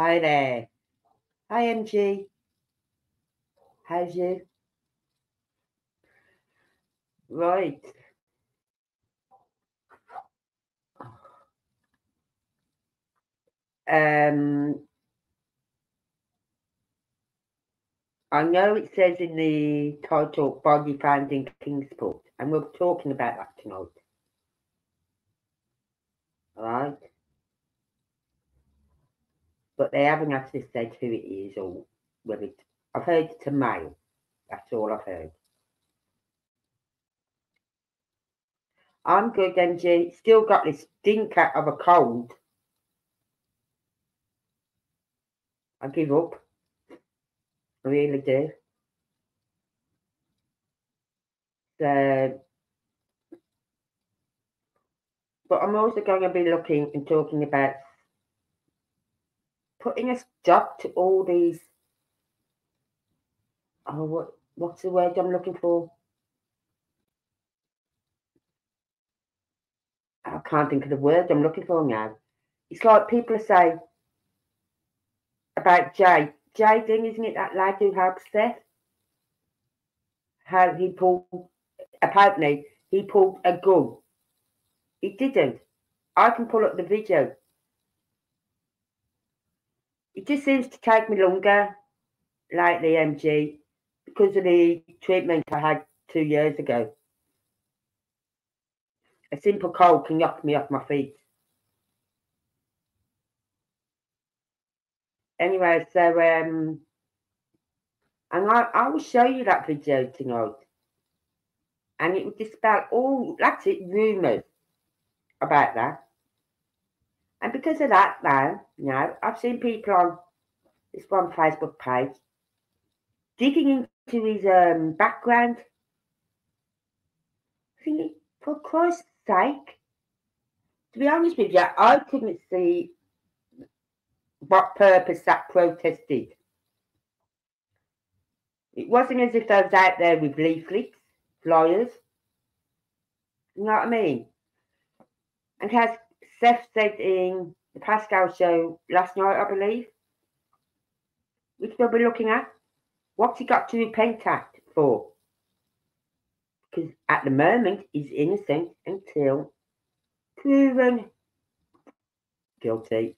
Hi there. Hi, MG. How's you? Right. I know it says in the title, Body Found in Kingsport, and we'll be talking about that tonight. All right? But they haven't actually said who it is or whether it's... I've heard it's a male. That's all I've heard. I'm good, MG. Still got this stink out of a cold. I give up. I really do. But I'm also going to be looking and talking about putting a stop to all these, oh, what's the word I'm looking for? I can't think of the word I'm looking for now. It's like people say about Jaden, isn't it, that lad who helps Seth? How he pulled, apparently, he pulled a gun. He didn't. I can pull up the video. It just seems to take me longer, lately, MG, because of the treatment I had 2 years ago. A simple cold can knock me off my feet. Anyway, so, and I will show you that video tonight. And it will dispel all, that's it, rumours about that. And because of that, though, now, I've seen people on this one Facebook page digging into his background. Thinking, for Christ's sake, to be honest with you, I couldn't see what purpose that protest did. It wasn't as if they was out there with leaflets, flyers. You know what I mean? And as Seth said in the Pascal Show last night, I believe, which we'll be looking at, what's he got to repent at for? Because at the moment, he's innocent until proven guilty.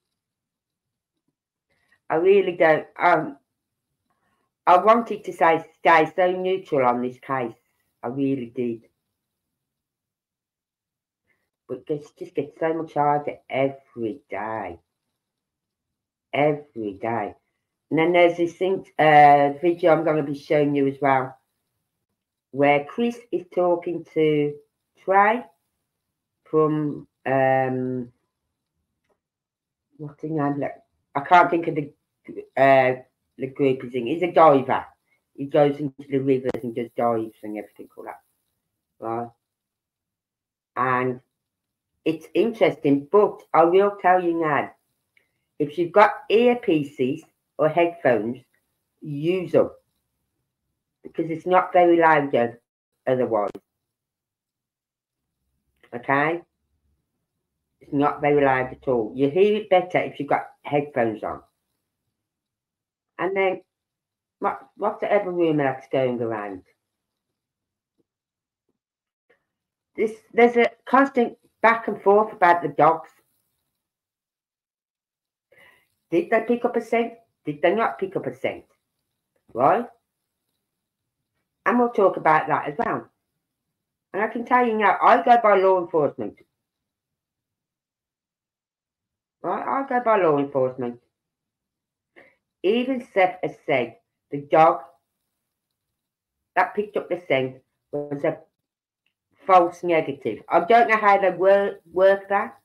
I really don't. I wanted to say stay so neutral on this case. I really did. But it just gets so much harder every day. Every day. And then there's this thing, video I'm going to be showing you as well, where Chris is talking to Trey from, what's his name? I can't think of the group he's in. He's a diver. He goes into the rivers and just dives and everything like that. Right? And it's interesting, but I will tell you now, if you've got earpieces or headphones, use them. Because it's not very loud otherwise. Okay? It's not very loud at all. You hear it better if you've got headphones on. And then, what's the other rumour that's going around? There's a constant back and forth about the dogs. Did they pick up a scent? Did they not pick up a scent? Right? And we'll talk about that as well. And I can tell you now, I go by law enforcement. Right, I'll go by law enforcement. Even Seth has said the dog that picked up the scent was a false negative. I don't know how they work that.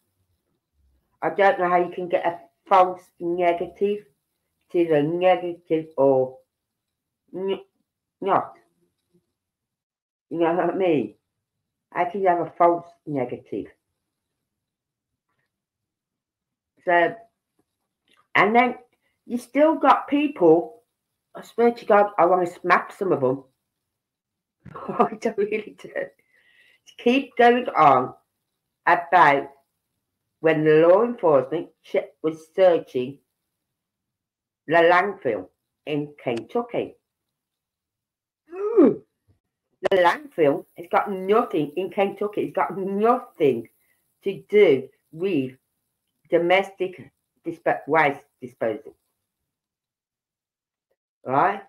I don't know how you can get a false negative. It's either negative or not. You know what I mean? How can you have a false negative? So, and then you still got people, I swear to God, I want to smack some of them. I don't really do. To keep going on about when the law enforcement was searching the landfill in Kentucky. Mm. The landfill has got nothing in Kentucky. It's got nothing to do with domestic waste disposal. Right?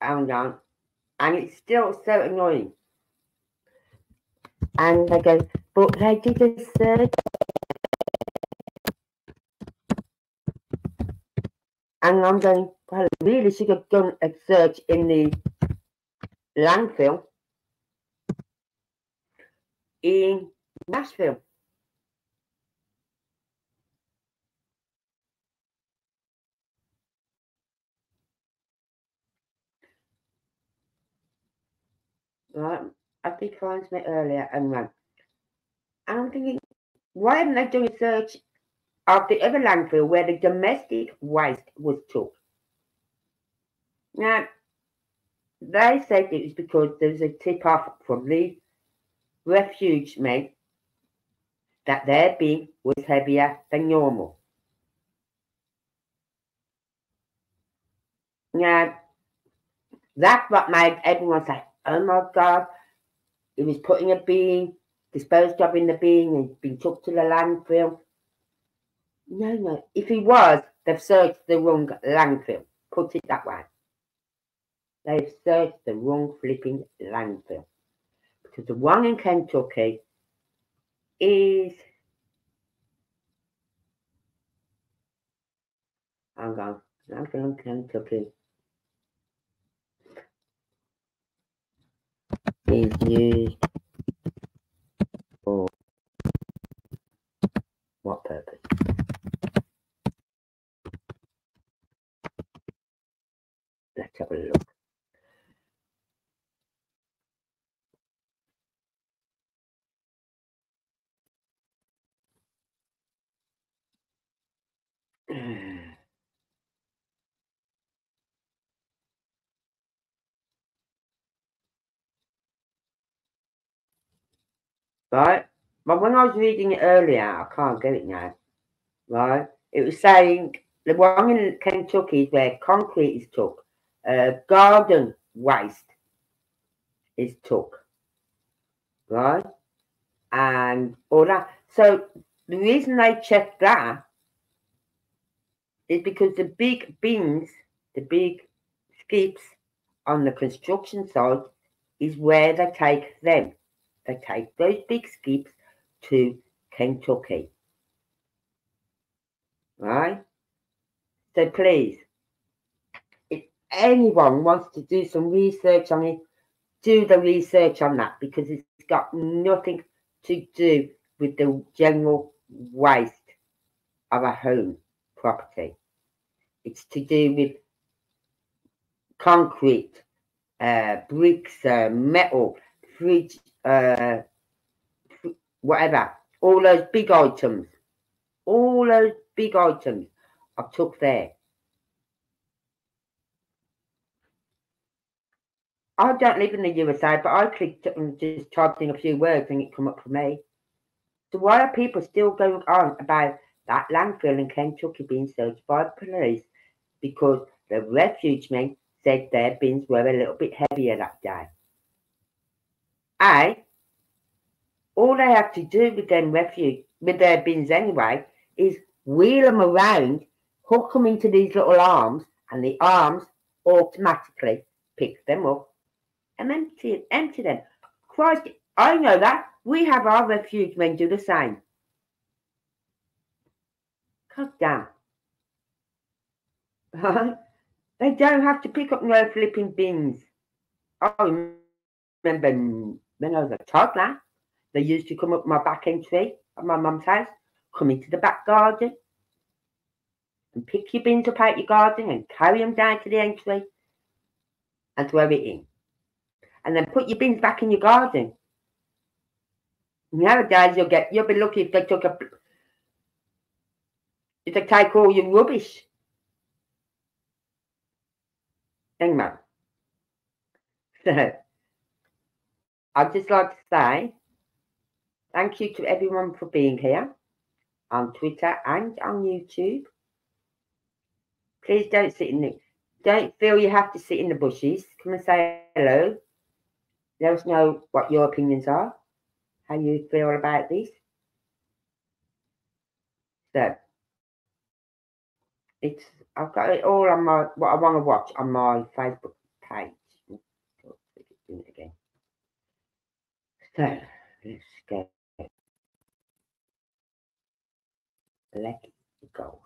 Hang on. And it's still so annoying. And they go, but they did a survey. And I'm going, well, really should have done a search in the landfill in Nashville. Right, I declined me earlier and ran. And I'm thinking, why haven't they done a search of the other landfill where the domestic waste was took? Now, they said it was because there was a tip-off from the refuge men that their bin was heavier than normal. Now, that's what made everyone say, oh my God, it was put in a bin, disposed of in the bin, and been took to the landfill. No, no, if he was, they've searched the wrong landfill, put it that way. They've searched the wrong flipping landfill. Because the one in Kentucky is... Hang on, landfill in Kentucky is used for what purpose? Let's have a look. Right, but when I was reading it earlier, I can't get it now. Right, it was saying the one in Kentucky is where concrete is took, garden waste is took, right, and all that. So the reason they checked that is because the big bins, the big skips on the construction site, is where they take them. They take those big skips to Kentucky. Right? So please, if anyone wants to do some research on it, do the research on that, because it's got nothing to do with the general waste of a home property. It's to do with concrete, bricks, metal, fridge, whatever, all those big items, I took there. I don't live in the USA, but I clicked and just typed in a few words and it come up for me. So why are people still going on about that landfill in Kentucky being searched by the police? Because the refuge men said their bins were a little bit heavier that day. All they have to do with them refuge, with their bins anyway, is wheel them around, hook them into these little arms, and the arms automatically pick them up and empty them. Christ, I know that. We have our refuge men do the same. God damn. They don't have to pick up no flipping bins. I remember when I was a toddler, they used to come up my back entry at my mum's house, come into the back garden and pick your bins up out your garden and carry them down to the entry and throw it in. And then put your bins back in your garden. Nowadays, you'll be lucky if they take all your rubbish. Anyway. So I'd just like to say thank you to everyone for being here on Twitter and on YouTube. Please don't sit in the, don't feel you have to sit in the bushes. Come and say hello. Let us know what your opinions are, how you feel about this. So it's, I've got it all on my, what I want to watch on my Facebook page. Again. So let's go. Let it go.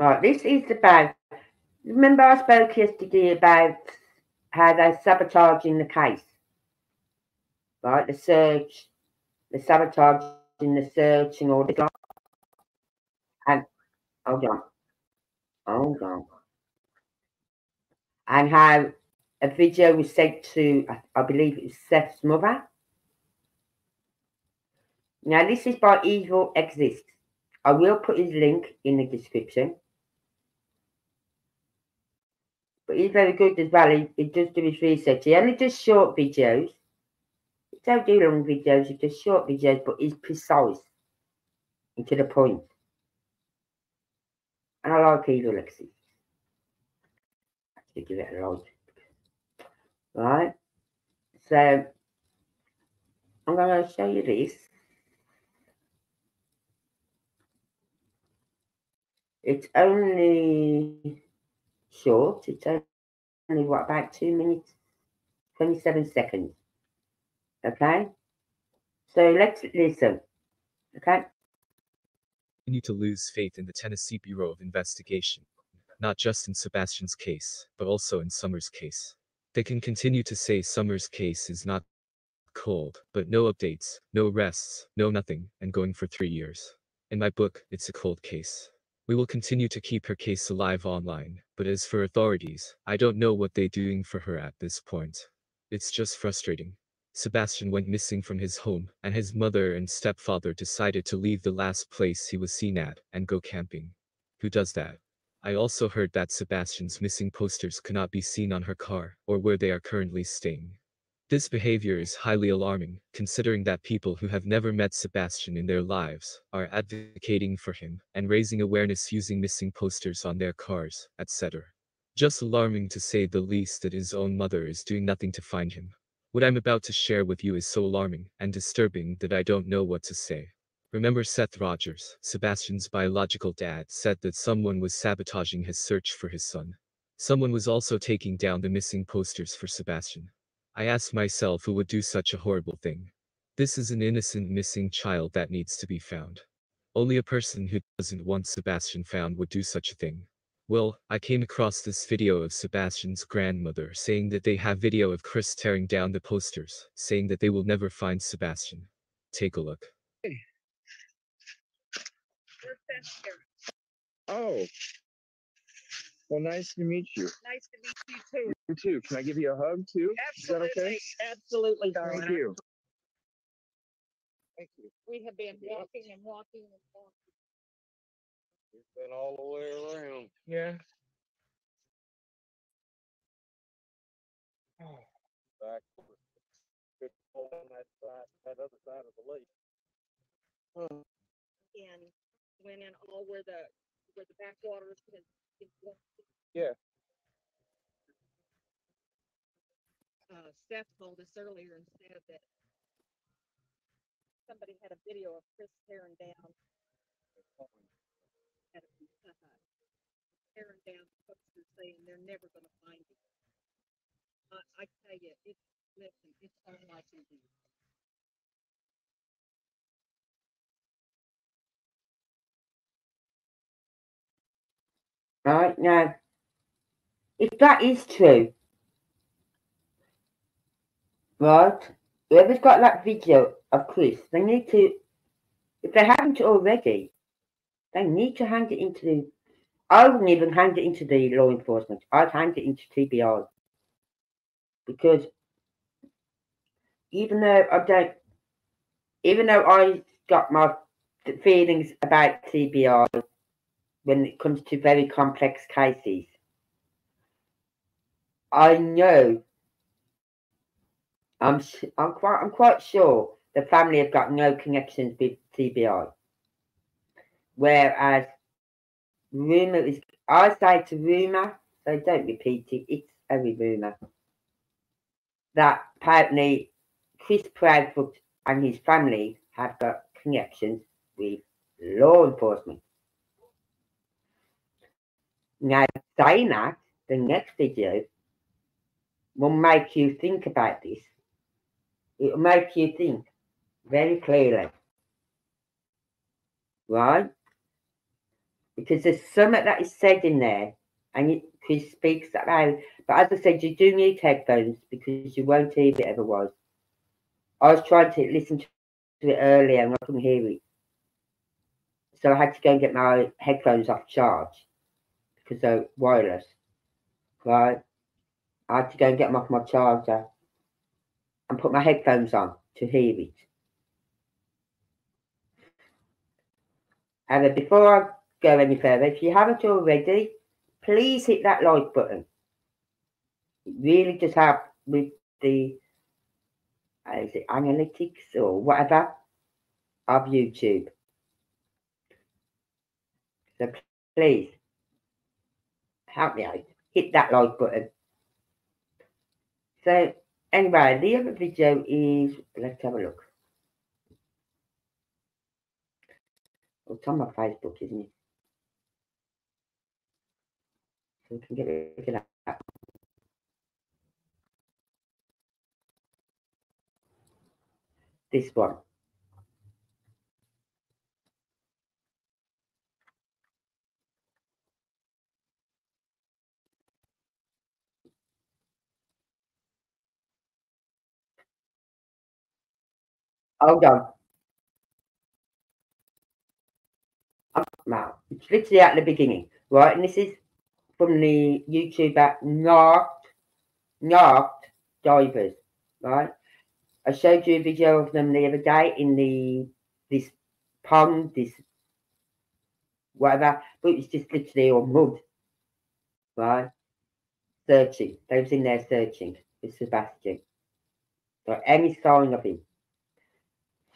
Right, this is about, remember I spoke yesterday about how they're sabotaging the case. Right, the search, the sabotaging, the search and all this. And, hold on. Hold on. And how a video was sent to, I believe it was Seth's mother. Now, this is by Evil Exists. I will put his link in the description. But he's very good as well. He does do his research. He only does short videos. He don't do long videos. He does short videos, but he's precise and to the point. And I like Evil Lexi. I should give it a like. Right. So I'm going to show you this. It's only short. It's only, what, about 2 minutes, 27 seconds. Okay? So let's listen. Okay? We need to lose faith in the Tennessee Bureau of Investigation. Not just in Sebastian's case, but also in Summer's case. They can continue to say Summer's case is not cold, but no updates, no rests, no nothing, and going for 3 years. In my book, it's a cold case. We will continue to keep her case alive online, but as for authorities, I don't know what they're doing for her at this point. It's just frustrating. Sebastian went missing from his home, and his mother and stepfather decided to leave the last place he was seen at and go camping. Who does that? I also heard that Sebastian's missing posters cannot be seen on her car or where they are currently staying. This behavior is highly alarming, considering that people who have never met Sebastian in their lives are advocating for him and raising awareness using missing posters on their cars, etc. Just alarming to say the least that his own mother is doing nothing to find him. What I'm about to share with you is so alarming and disturbing that I don't know what to say. Remember Seth Rogers, Sebastian's biological dad, said that someone was sabotaging his search for his son. Someone was also taking down the missing posters for Sebastian. I asked myself who would do such a horrible thing. This is an innocent missing child that needs to be found. Only a person who doesn't want Sebastian found would do such a thing. Well, I came across this video of Sebastian's grandmother saying that they have video of Chris tearing down the posters, saying that they will never find Sebastian. Take a look. Hey. Oh. Well, nice to meet you. Nice to meet you too. You too. Can I give you a hug too? Absolutely. Is that okay? Absolutely, darling. Thank you. Thank you. We have been walking and walking and walking. We've been all the way around. Yeah. Oh. Back. Good hole on that side, that other side of the lake. Oh. And went in all where the backwaters can. Yeah. Seth told us earlier and said that somebody had a video of Chris tearing down the posters saying they're never going to find him. I tell you, it's unlikely. Right, now, if that is true, right, whoever's got that video of Chris, they need to, if they haven't already, they need to hand it into the, I wouldn't even hand it into the law enforcement, I'd hand it into TBI, because even though I got my feelings about TBI, when it comes to very complex cases, I know. I'm quite sure the family have got no connections with TBI. Whereas rumor is, I say to rumor, so don't repeat it. It's a rumor that apparently Chris Proudfoot and his family have got connections with law enforcement. Now, saying that, the next video will make you think about this. It will make you think very clearly. Right? Because there's something that is said in there, and it, Chris speaks about. But as I said, you do need headphones because you won't hear it otherwise. I was trying to listen to it earlier and I couldn't hear it. So I had to go and get my headphones off charge because they're wireless. Right? I had to go and get them off my charger and put my headphones on to hear it. And before I go any further, if you haven't already, please hit that like button. It really does help with the is it analytics or whatever of YouTube. So please help me out. Hit that like button. So anyway, the other video is, let's have a look. Well, it's on my Facebook, isn't it? So we can get rid of that. This one. Hold on. Now, it's literally at the beginning, right? And this is from the YouTuber Knocked Knocked Divers, right? I showed you a video of them the other day in this pond, this whatever, but it's just literally all mud, right? Searching. They was in there searching for Sebastian. So any sign of him.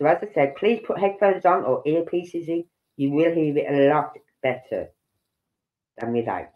So as I said, please put headphones on or earpieces in. You will hear it a lot better than without.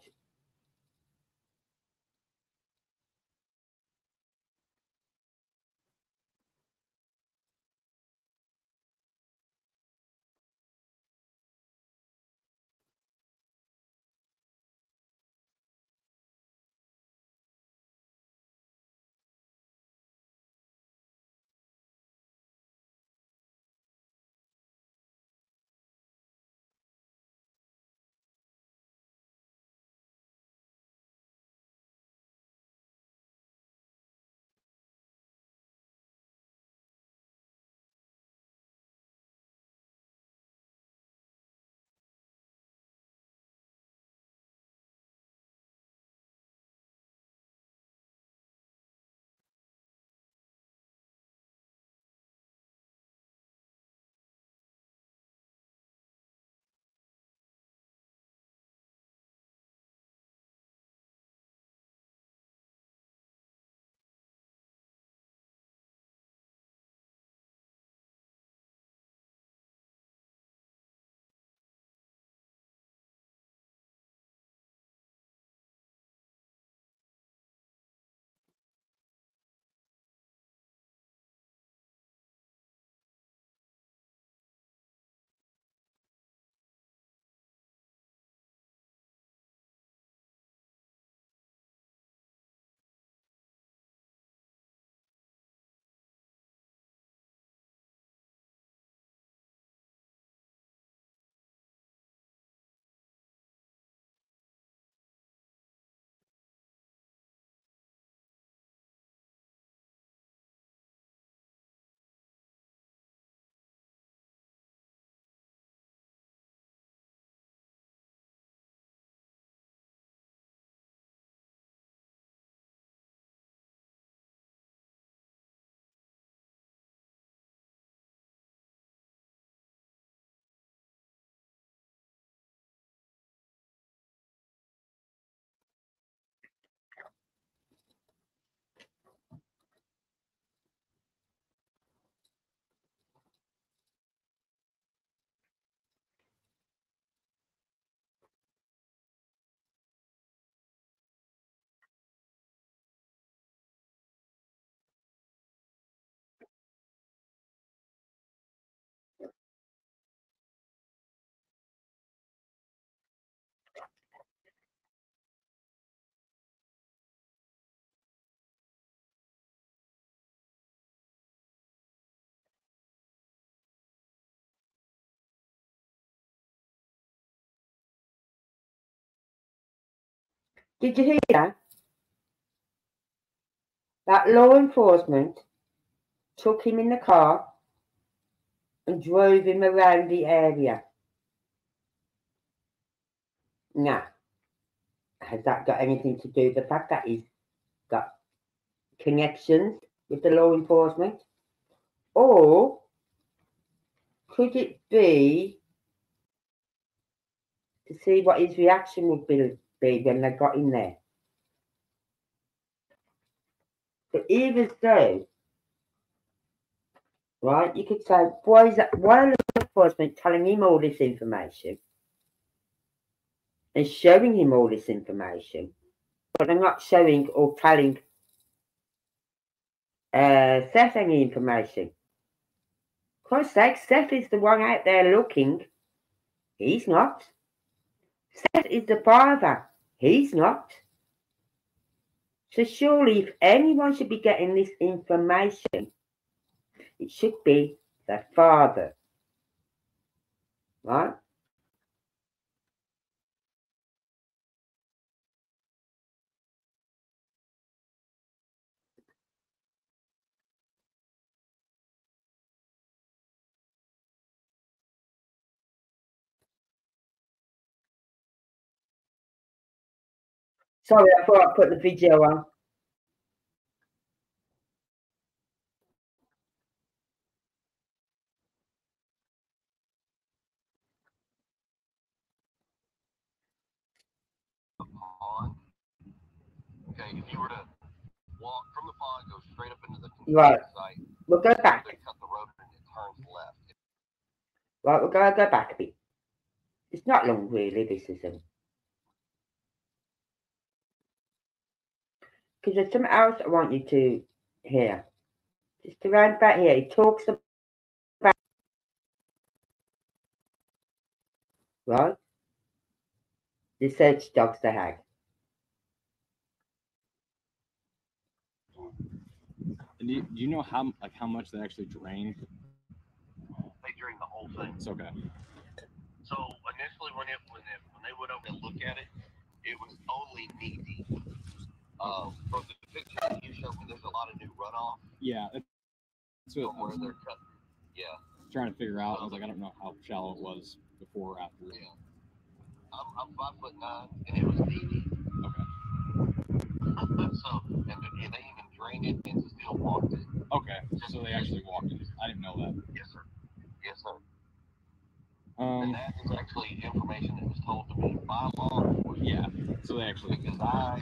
Did you hear that law enforcement took him in the car and drove him around the area? Now, has that got anything to do with the fact that he's got connections with the law enforcement? Or could it be to see what his reaction would be when they got in there? But even though, right, you could say, why is that? Why are law enforcement telling him all this information and showing him all this information, but they're not showing or telling Seth any information? Christ's sake, Seth is the one out there looking. He's not. Seth is the father. He's not. So surely if anyone should be getting this information, it should be the father. Right? Sorry, I thought I put the video on. Okay, if you were to walk from the pond, go straight up into the right site. We'll go back. Cut the road and it turns left. Right, we're going to go back a bit. It's not long, really, this isn't. Because there's something else I want you to hear. Just around back here, he talks about, right, the search dogs they had. And do you know how much they actually drained? They drained the whole thing. It's okay. So initially, when they went over and looked at it, it was only knee deep. From the picture that you showed me, there's a lot of new runoff. Yeah, that's what where they're cutting. Yeah, trying to figure out. I was like, I don't know how shallow it was before or after. Yeah, I'm 5'9", and it was deep. Okay. So and they even drained it and still walked it. Okay, so they actually walked it. I didn't know that. Yes, sir. Yes, sir. And that is actually information that was told to me by law enforcement. Yeah. So they actually because I.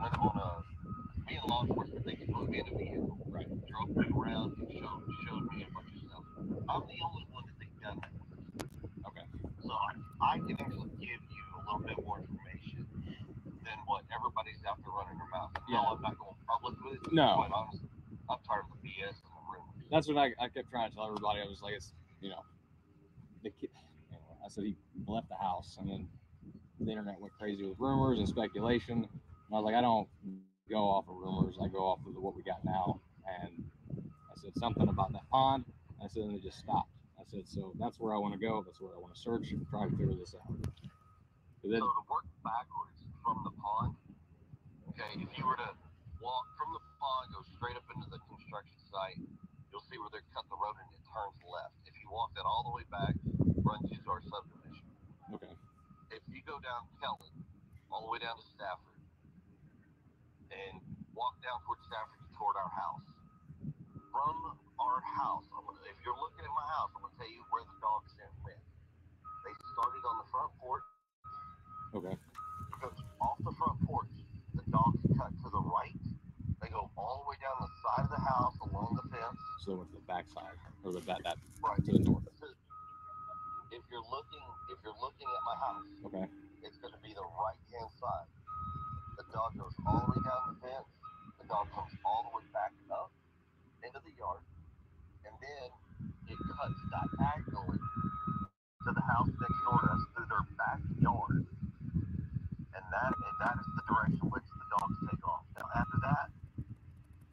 Went on a, me and law enforcement, they could put me in a vehicle, right? Drove me around and showed me a bunch of stuff. I'm the only one that they've done that with. Okay. So I can actually give you a little bit more information than what everybody's out there running their mouth. Yeah. No, I'm not going public with it. No. But I'm tired of the BS in the room. That's what I kept trying to tell everybody. I was like, it's, you know, the kid, anyway, I said he left the house and then the internet went crazy with rumors and speculation. I was like, I don't go off of rumors. I go off of what we got now. And I said something about that pond. I said, and they just stopped. I said, so that's where I want to go. That's where I want to search and try to figure this out. Then, so to work backwards from the pond, okay, if you were to walk from the pond, go straight up into the construction site, you'll see where they cut the road and it turns left. If you walk that all the way back, runs into our subdivision. Okay. If you go down Kelly, all the way down to Stafford, and walk down towards Stafford toward our house. From our house, if you're looking at my house, I'm going to tell you where the dog stand went. They started on the front porch. Okay. Because off the front porch, the dogs cut to the right. They go all the way down the side of the house along the fence. So they went to the back side, or the back, right to the north. If you're looking at my house, okay, it's going to be the right hand side. The dog goes all the way down the fence, the dog comes all the way back up into the yard, and then it cuts diagonally to the house next door to us through their backyard. And that is the direction which the dogs take off. Now after that,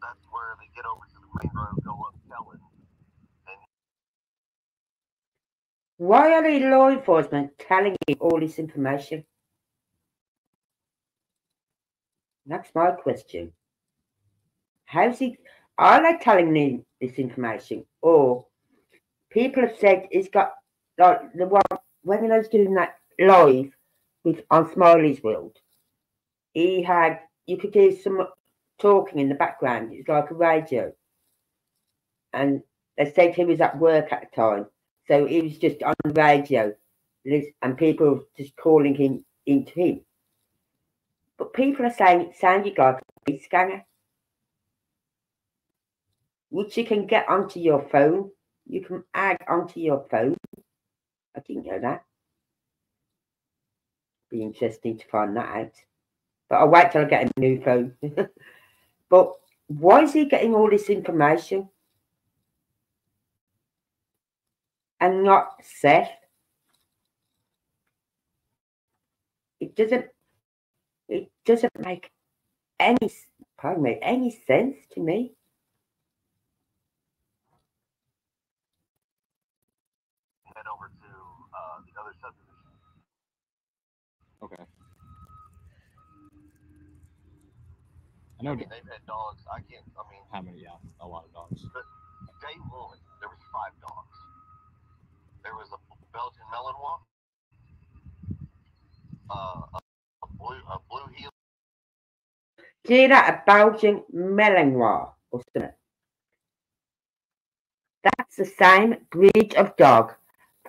that's where they get over to the main road, go up Kellen. And why are the law enforcement telling you all this information? That's my question. How's he? Are they telling me this information, or people have said he's got like the one when he was doing that live with on Smiley's World? He had you could hear some talking in the background. It's like a radio, and they said he was at work at the time, so he was just on the radio, and people were just calling him into him. But people are saying it sounded like a police scanner, which you can get onto your phone. You can add onto your phone. I didn't know that. Be interesting to find that out. But I'll wait till I get a new phone. But why is he getting all this information? And not Seth. It doesn't make any, pardon me, any sense to me. Head over to the other subdivision. Okay. I know they've had dogs. I can't. I mean, how many? Yeah, a lot of dogs. But day one, there was 5 dogs. There was a Belgian Malinois, a blue heel. See that? A Belgian Malinois, wasn't it? That's the same breed of dog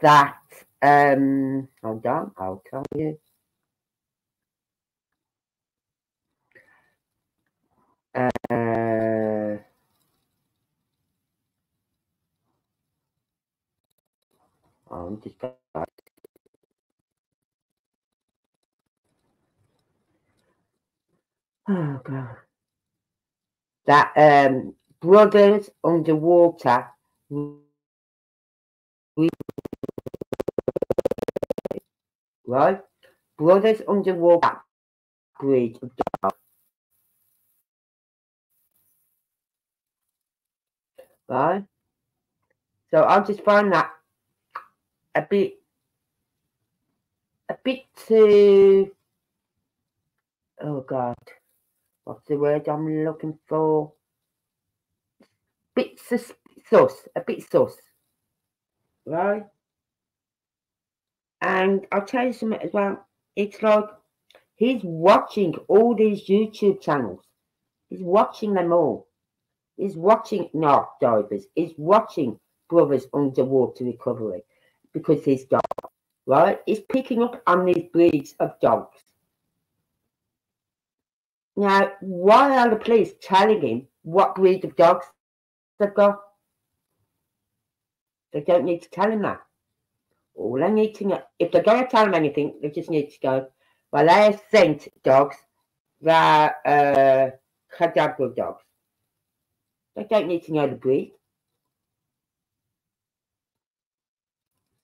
that, hold on, I'll tell you. I'm just going to oh god, that Brothers Underwater right, Brothers Underwater breed of dog. Right, so I just find that a bit too, oh god, what's the word I'm looking for? A bit sus, right? And I'll tell you something as well. It's like he's watching all these YouTube channels. He's watching them all. He's watching Knocked Knocked Divers. He's watching Brothers Underwater Recovery because he's dog, right? He's picking up on these breeds of dogs. Now, why are the police telling him what breed of dogs they've got? They don't need to tell him that. All they need to know, if they're going to tell him anything, they just need to go, well, they have sent dogs, they're cadaver dogs. I don't need to know the breed.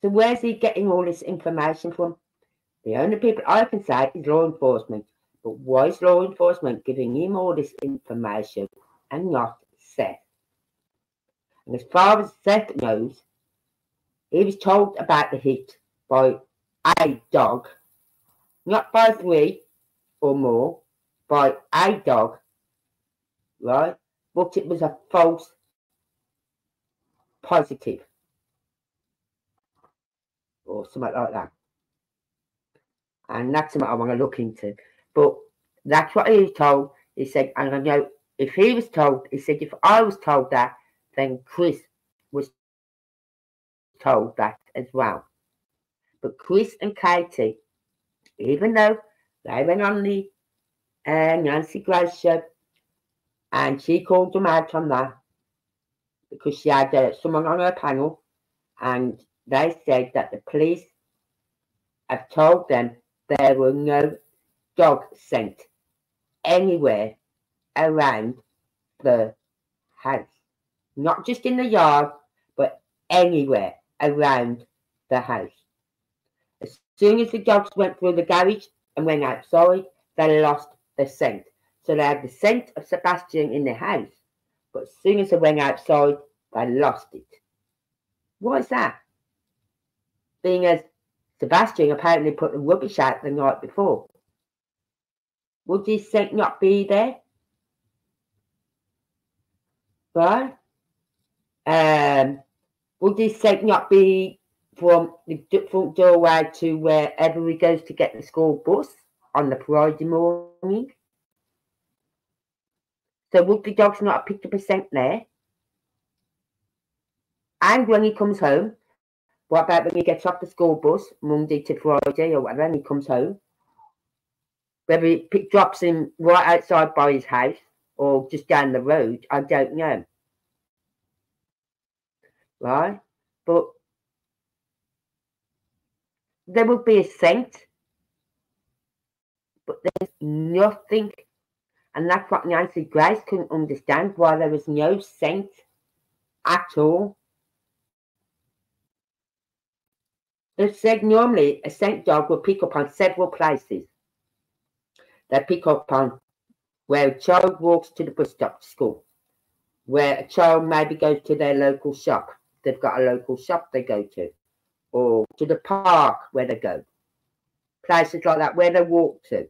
So where's he getting all this information from? The only people I can say is law enforcement. But why is law enforcement giving him all this information and not Seth? And as far as Seth knows, he was told about the hit by a dog, not by 3 or more, by a dog, right? But it was a false positive or something like that. And that's something I'm going to look into. But that's what he was told. He said, and I know if he was told, he said, if I was told that, then Chris was told that as well. But Chris and Katie, even though they went on the Nancy Grace show, and she called them out on that because she had someone on her panel, and they said that the police have told them there were no dogs sent anywhere around the house. Not just in the yard, but anywhere around the house. As soon as the dogs went through the garage and went outside, they lost the scent. So they had the scent of Sebastian in the house, but as soon as they went outside, they lost it. What is that? Being as Sebastian apparently put the rubbish out the night before. Would this scent not be there? Right? Would this scent not be from the front doorway to wherever he goes to get the school bus on the Friday morning? So would the dogs not have picked up a scent there? And when he comes home, what about when he gets off the school bus Monday to Friday or whatever, and he comes home? Whether it drops him right outside by his house or just down the road, I don't know. Right? But there would be a scent, but there's nothing. And that's what Nancy Grace couldn't understand, why there was no scent at all. It said normally a scent dog will pick up on several places. They pick up on where a child walks to the bus stop to school, where a child maybe goes to their local shop. They've got a local shop they go to, or to the park where they go. Places like that where they walk to.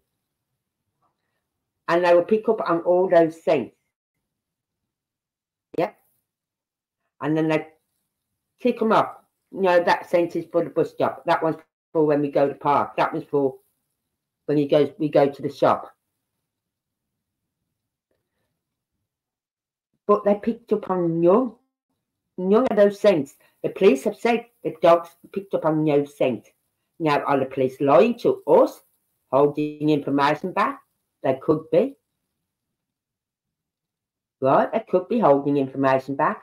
And they will pick up on all those scents. Yep. And then they tick them off. No, that scent is for the bus stop. That one's for when we go to the park. That one's for when we go to the shop. But they picked up on none of those scents. The police have said the dogs picked up on no scent. Now, are the police lying to us, holding information back? They could be. Right, they could be holding information back.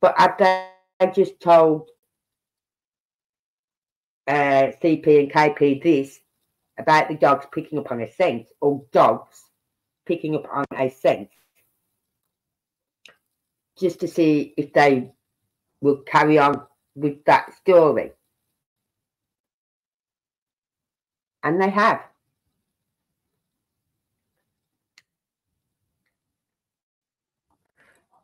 But have they just told CP and KP this about the dogs picking up on a scent, or dogs picking up on a scent, just to see if they will carry on with that story? And they have.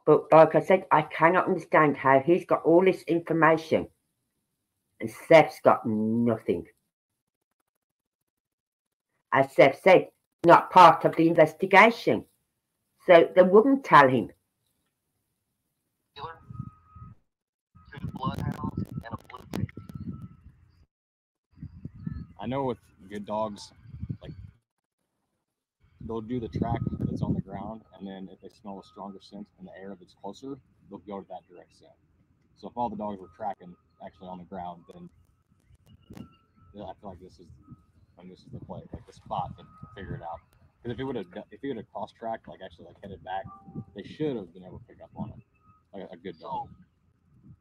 But like I said, I cannot understand how he's got all this information and Seth's got nothing. As Seth said, not part of the investigation. So they wouldn't tell him. I know with good dogs, like, they'll do the track that's on the ground, and then if they smell a stronger scent in the air, if it's closer, they'll go to that direct scent. So if all the dogs were tracking actually on the ground, then I feel like this is the play, like the spot to figure it out. Because if he would have cross-tracked, like actually like headed back, they should have been able to pick up on it, like a good dog.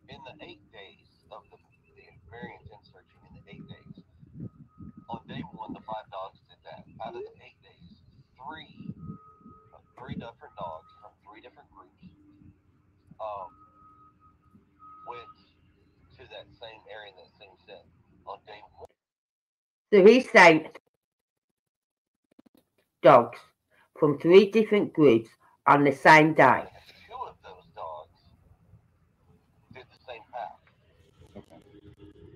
In the 8 days of the variant and searching, in the 8 days, on day 1, the 5 dogs did that. Out of the 8 days, three different dogs from 3 different groups went to that same area and that same set on day 1. So he's saying dogs from 3 different groups on the same day. 2 of those dogs did the same path. Okay.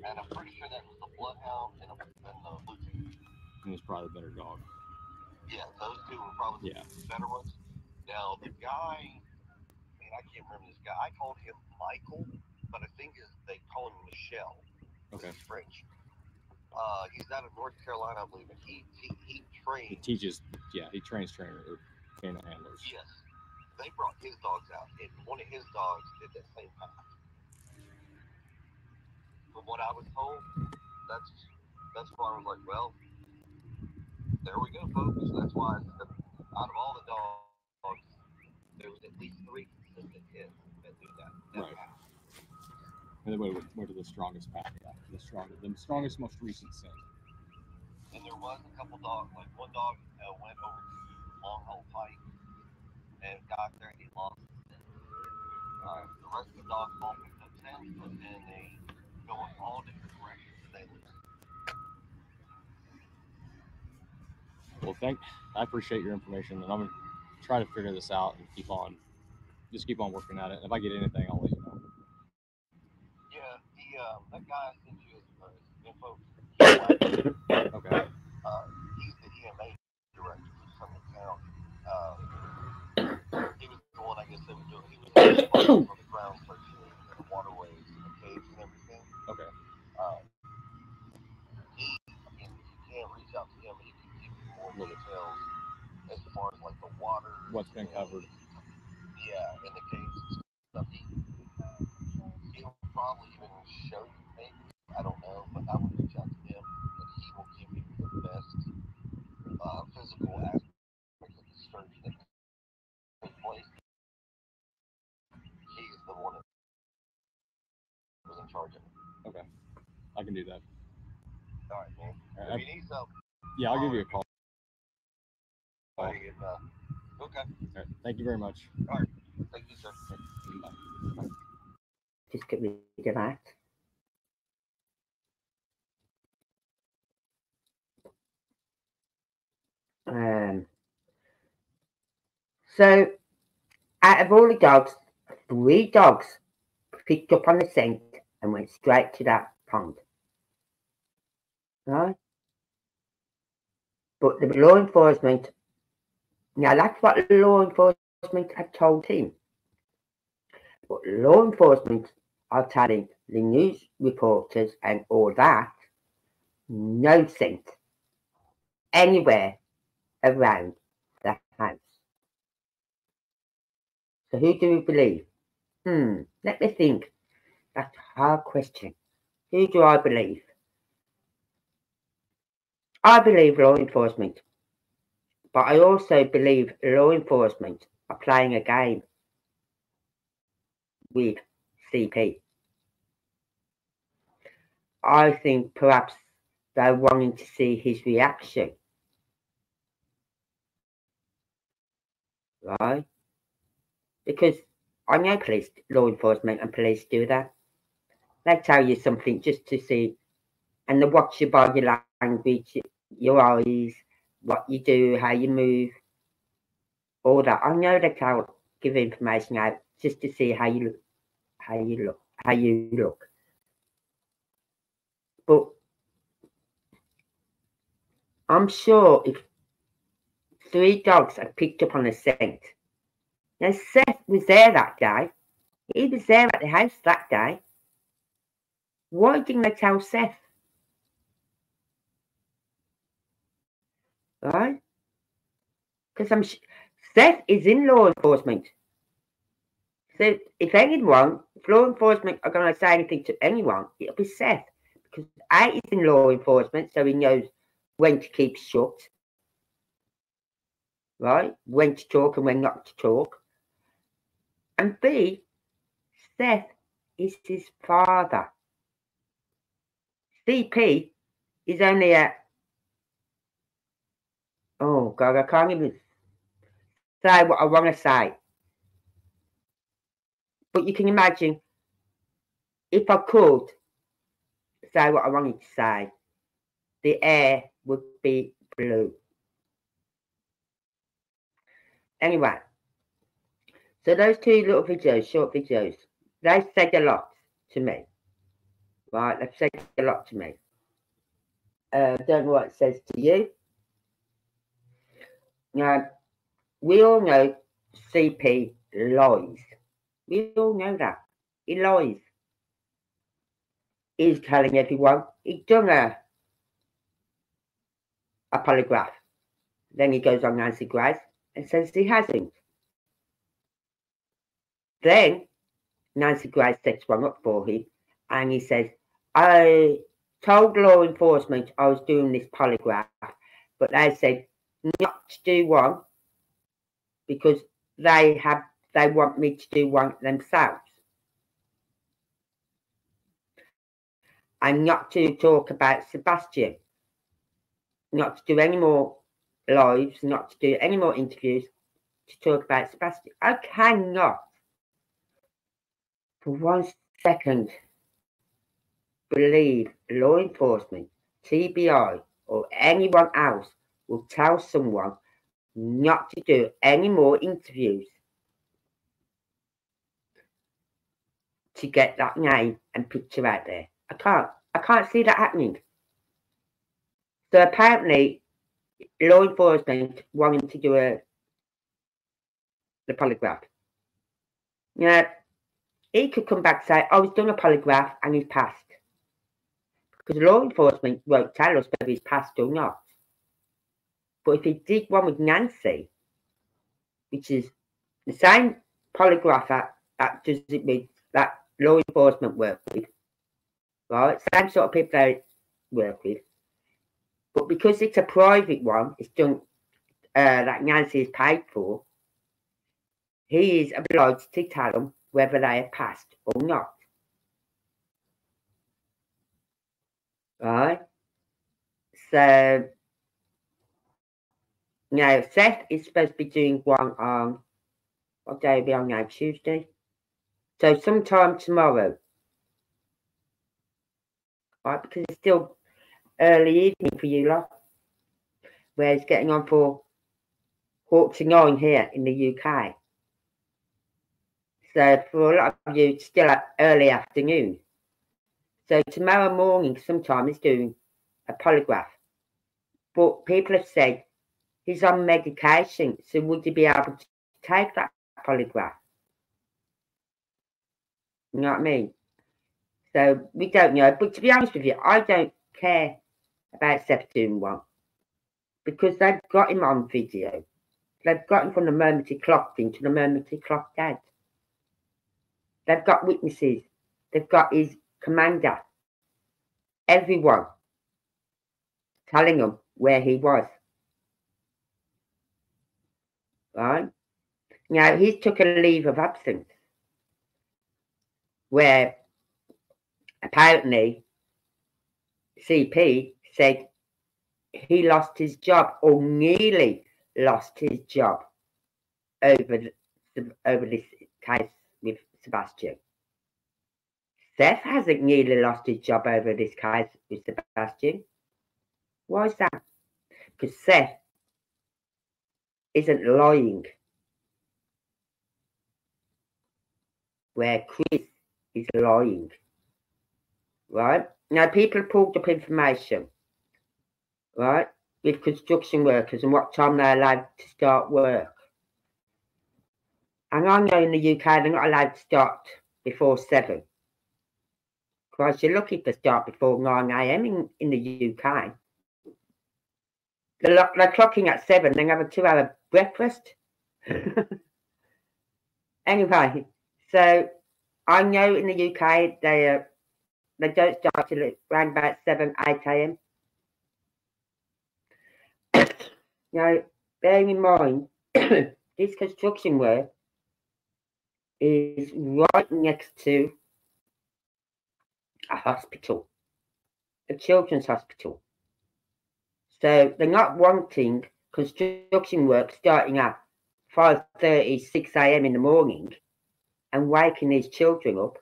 And I'm pretty sure that was the bloodhound and the blue tick. It was probably the better dog. Yeah, those 2 were probably the better ones. Now, the guy, man, I can't remember this guy. I called him Michael, but I think they call him Michelle. Okay. He's French. He's out of North Carolina, I believe, and he trains. He trains canine handlers. Yes, they brought his dogs out, and one of his dogs did that same path. From what I was told, that's why I was like, well, there we go, folks. That's why out of all the dogs, there was at least 3 consistent hits that do that. Right. Path. Went to the strongest path, the strongest, most recent scent. And there was a couple dogs, like one dog went over to Long Hole Pike and got there and he lost the scent. The rest of the dogs all picked up scent, but then they go in all different directions and they lose. Well, I appreciate your information, and I'm going to try to figure this out and just keep on working at it. If I get anything, I'll let you know. That guy I sent you his info. Okay. He's the EMA director little details as far as like the water. What's been covered. Yeah, in the case stuff. He'll probably even show you things. I don't know, but I would reach out to him and he will give you the best physical aspect of the search that took place. He's the one that was in charge of it. Okay. I can do that. All right, man. All right. If you need help. Yeah, I'll give you a call. All right. Okay. All right. Thank you very much. All right. Thank you, sir. Bye. Bye. Just get me to that. So, out of all the dogs, 3 dogs picked up on the scent and went straight to that pond. Right? But the law enforcement, now that's what law enforcement had told him. But law enforcement are telling the news reporters and all that, no scent anywhere around the house. So who do we believe? Let me think. That's a hard question. Who do I believe? I believe law enforcement. But I also believe law enforcement are playing a game with CP. I think perhaps they're wanting to see his reaction. Right? Because I know police, law enforcement and police do that. They tell you something just to see, and they watch your body language, your eyes, what you do, how you move, all that. I know they can't give information out just to see how you look, But I'm sure if 3 dogs had picked up on a scent. Now Seth was there that day. He was there at the house that day. Why didn't they tell Seth? Right? Because Seth is in law enforcement. So if anyone, if law enforcement are going to say anything to anyone, it'll be Seth. Because A is in law enforcement, so he knows when to keep shut. Right? When to talk and when not to talk. And B, Seth is his father. CP is only a... Oh, God, I can't even say what I want to say. But you can imagine, if I could say what I wanted to say, the air would be blue. Anyway, so those 2 little videos, short videos, they said a lot to me. Right, they've said a lot to me. Don't know what it says to you. Now, we all know CP lies. We all know that. He lies. He's telling everyone. He's done a polygraph. Then he goes on Nancy Grace and says he hasn't. Then Nancy Grace sets one up for him and he says, I told law enforcement I was doing this polygraph, but they said not to do one because they want me to do one themselves. And not to talk about Sebastian. Not to do any more lives, not to do any more interviews, to talk about Sebastian. I cannot for 1 second believe law enforcement, TBI or anyone else will tell someone not to do any more interviews to get that name and picture out there. I can't see that happening. So apparently law enforcement wanted to do the polygraph. Now, he could come back and say, oh, he's done a polygraph and he's passed. Because law enforcement won't tell us whether he's passed or not. But if he did one with Nancy, which is the same polygraph that does it with that law enforcement work with, right? Same sort of people they work with. But because it's a private one, it's done that Nancy is paid for, he is obliged to tell them whether they have passed or not. Right? So now Seth is supposed to be doing one on what day will be on now? Tuesday. So sometime tomorrow. Right, because it's still early evening for you lot. Where it's getting on for 4 to 9 here in the UK. So for a lot of you it's still early afternoon. So tomorrow morning sometime he's doing a polygraph. But people have said he's on medication, so would he be able to take that polygraph? You know what I mean? So we don't know. But to be honest with you, I don't care about Seth doing one. Because they've got him on video. They've got him from the moment he clocked in to the moment he clocked out. They've got witnesses. They've got his commander. Everyone telling him where he was. Right? Now, he took a leave of absence where apparently CP said he lost his job or nearly lost his job over this case with Sebastian. Seth hasn't nearly lost his job over this case with Sebastian. Why is that? Because Seth isn't lying. Where Chris is lying. Right? Now, people pulled up information. Right? With construction workers and what time they're allowed to start work. And I know in the UK they're not allowed to start before 7. Because you're lucky to start before 9 AM in the UK. They're clocking at 7, they have a 2-hour breakfast. Anyway, so I know in the UK they don't start till around about 7, 8 AM. Now, bearing in mind, this construction work is right next to a hospital, a children's hospital. So they're not wanting construction work starting at 5:30, 6 AM in the morning and waking these children up.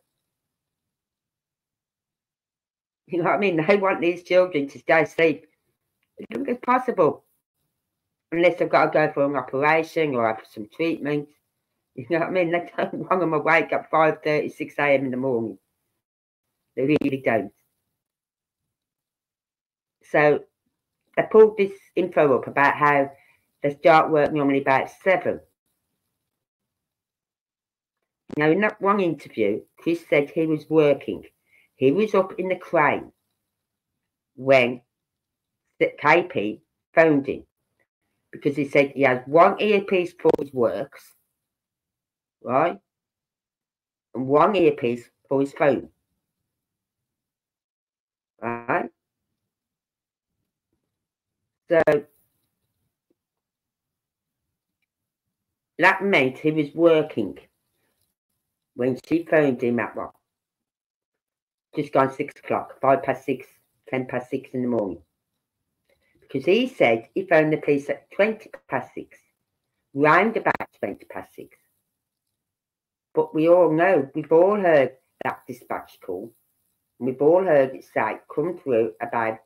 You know what I mean? They want these children to stay asleep as long as possible. Unless they've got to go for an operation or have some treatment. You know what I mean? They don't want them awake at 5:30, 6 AM in the morning. They really don't. So I pulled this info up about how they start work normally about 7. Now, in that one interview, Chris said he was working. He was up in the crane when KP phoned him because he said he has one earpiece for his works, right, and one earpiece for his phone, right? So that meant he was working when she phoned him at what? Just gone 6 o'clock, 5 past 6, 10 past 6 in the morning. Because he said he phoned the police at 20 past 6, round about 20 past 6. But we all know, we've all heard that dispatch call. And we've all heard it say come through about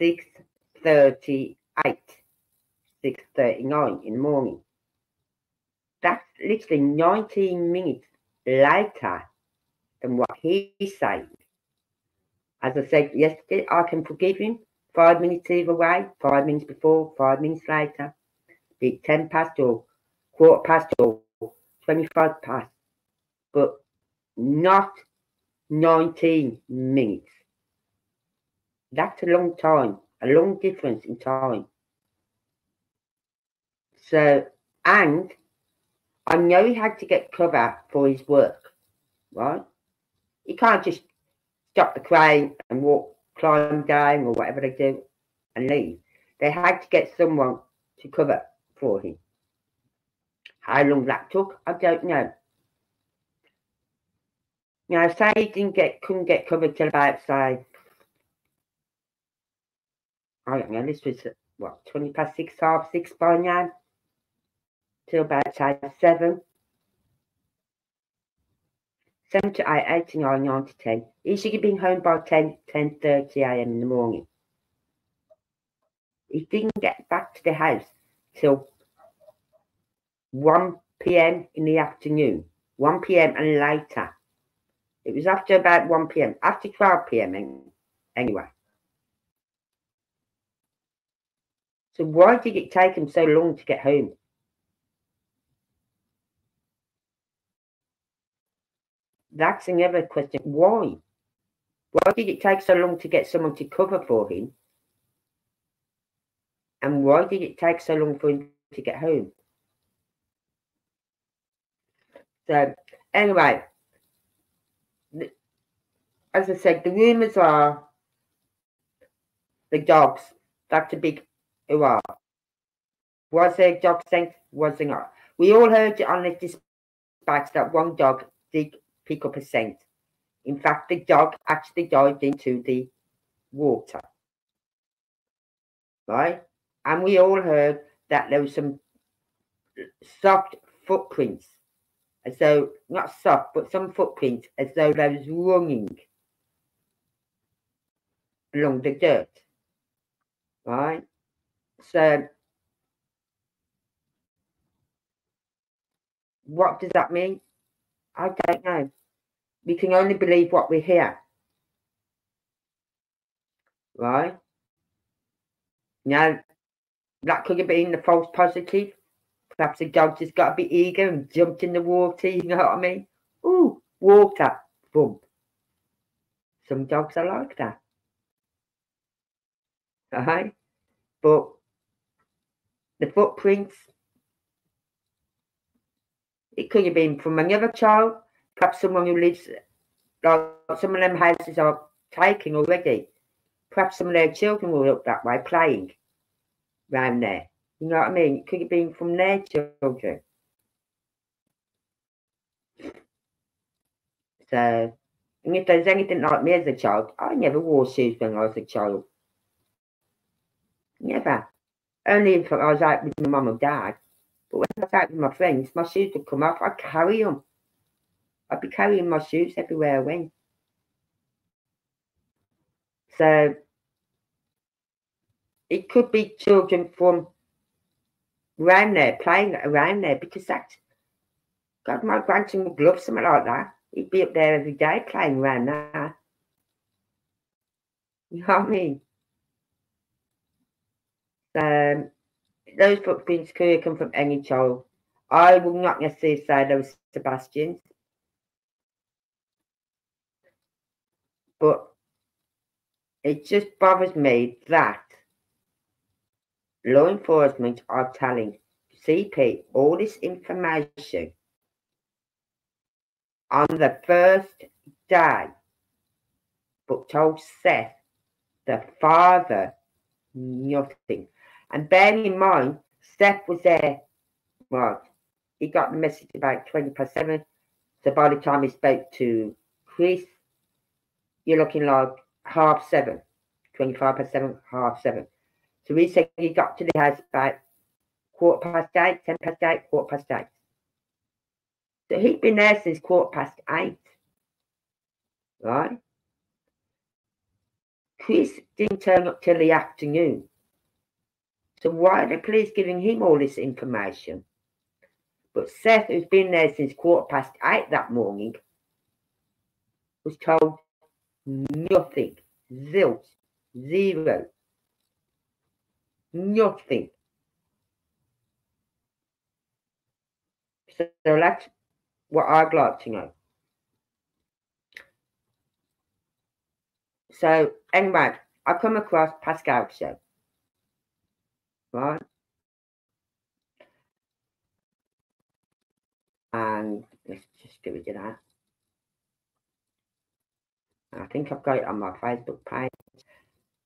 6:38, 6:39 in the morning. That's literally 19 minutes later than what he's saying. As I said yesterday, I can forgive him 5 minutes either way, 5 minutes before, 5 minutes later, be it 10 past or quarter past or 25 past, but not 19 minutes. That's a long time, a long difference in time So, and I know he had to get cover for his work, right? He can't just stop the crane and walk, climb down or whatever they do and leave. They had to get someone to cover for him. How long that took, I don't know. Now, say he couldn't get covered till about, say, I don't know, this was, what, 20 past 6, half six by now? Till about, say, 7 to 8, 8 to 9, 9 to 10. He should have been home by 10:30 a.m. in the morning. He didn't get back to the house till 1 p.m. in the afternoon. 1 p.m. and later. It was after about 1 p.m. After 12 p.m. anyway. So why did it take him so long to get home? That's another question. Why? Why did it take so long to get someone to cover for him? And why did it take so long for him to get home? So, anyway, as I said, the rumours are the dogs. That's a big hurrah. Was there a dog sent? Was there not? We all heard it on the dispatch that one dog did pick up a scent. In fact, the dog actually dived into the water. Right? And we all heard that there were some soft footprints. As though, not soft, but some footprints as though there was running along the dirt. Right? So, what does that mean? I don't know. We can only believe what we hear. Right? Now, that could have been the false positive. Perhaps the dog just got a bit eager and jumped in the water, you know what I mean? Ooh, water, bump. Some dogs are like that. Right? But the footprints, it could have been from another child, perhaps someone who lives, like some of them houses are taken already. Perhaps some of their children were up that way playing round there. You know what I mean? It could have been from their children. So, and if there's anything like me as a child, I never wore shoes when I was a child. Never. Only if I was out with my mum and dad. But when I was out with my friends, my shoes would come off. I'd carry them. I'd be carrying my shoes everywhere I went. So, it could be children from around there, playing around there, because that's, God, my grandson would love something like that. He'd be up there every day playing around there. You know what I mean? Those footprints could come from any child. I will not necessarily say those Sebastians, but it just bothers me that law enforcement are telling CP all this information on the first day, but told Seth, the father, nothing. And bear in mind, Seth was there, right? He got the message about 7:20. So by the time he spoke to Chris, you're looking like 7:30, 7:25, 7:30. So he said he got to the house about 8:15, 8:10, 8:15. So he'd been there since 8:15, right? Chris didn't turn up till the afternoon. So why are the police giving him all this information? But Seth, who's been there since 8:15 that morning, was told nothing. Zilch. Zero. Nothing. So that's what I'd like to know. So anyway, I come across Pascal Show, right? just give you that. I think I've got it on my Facebook page.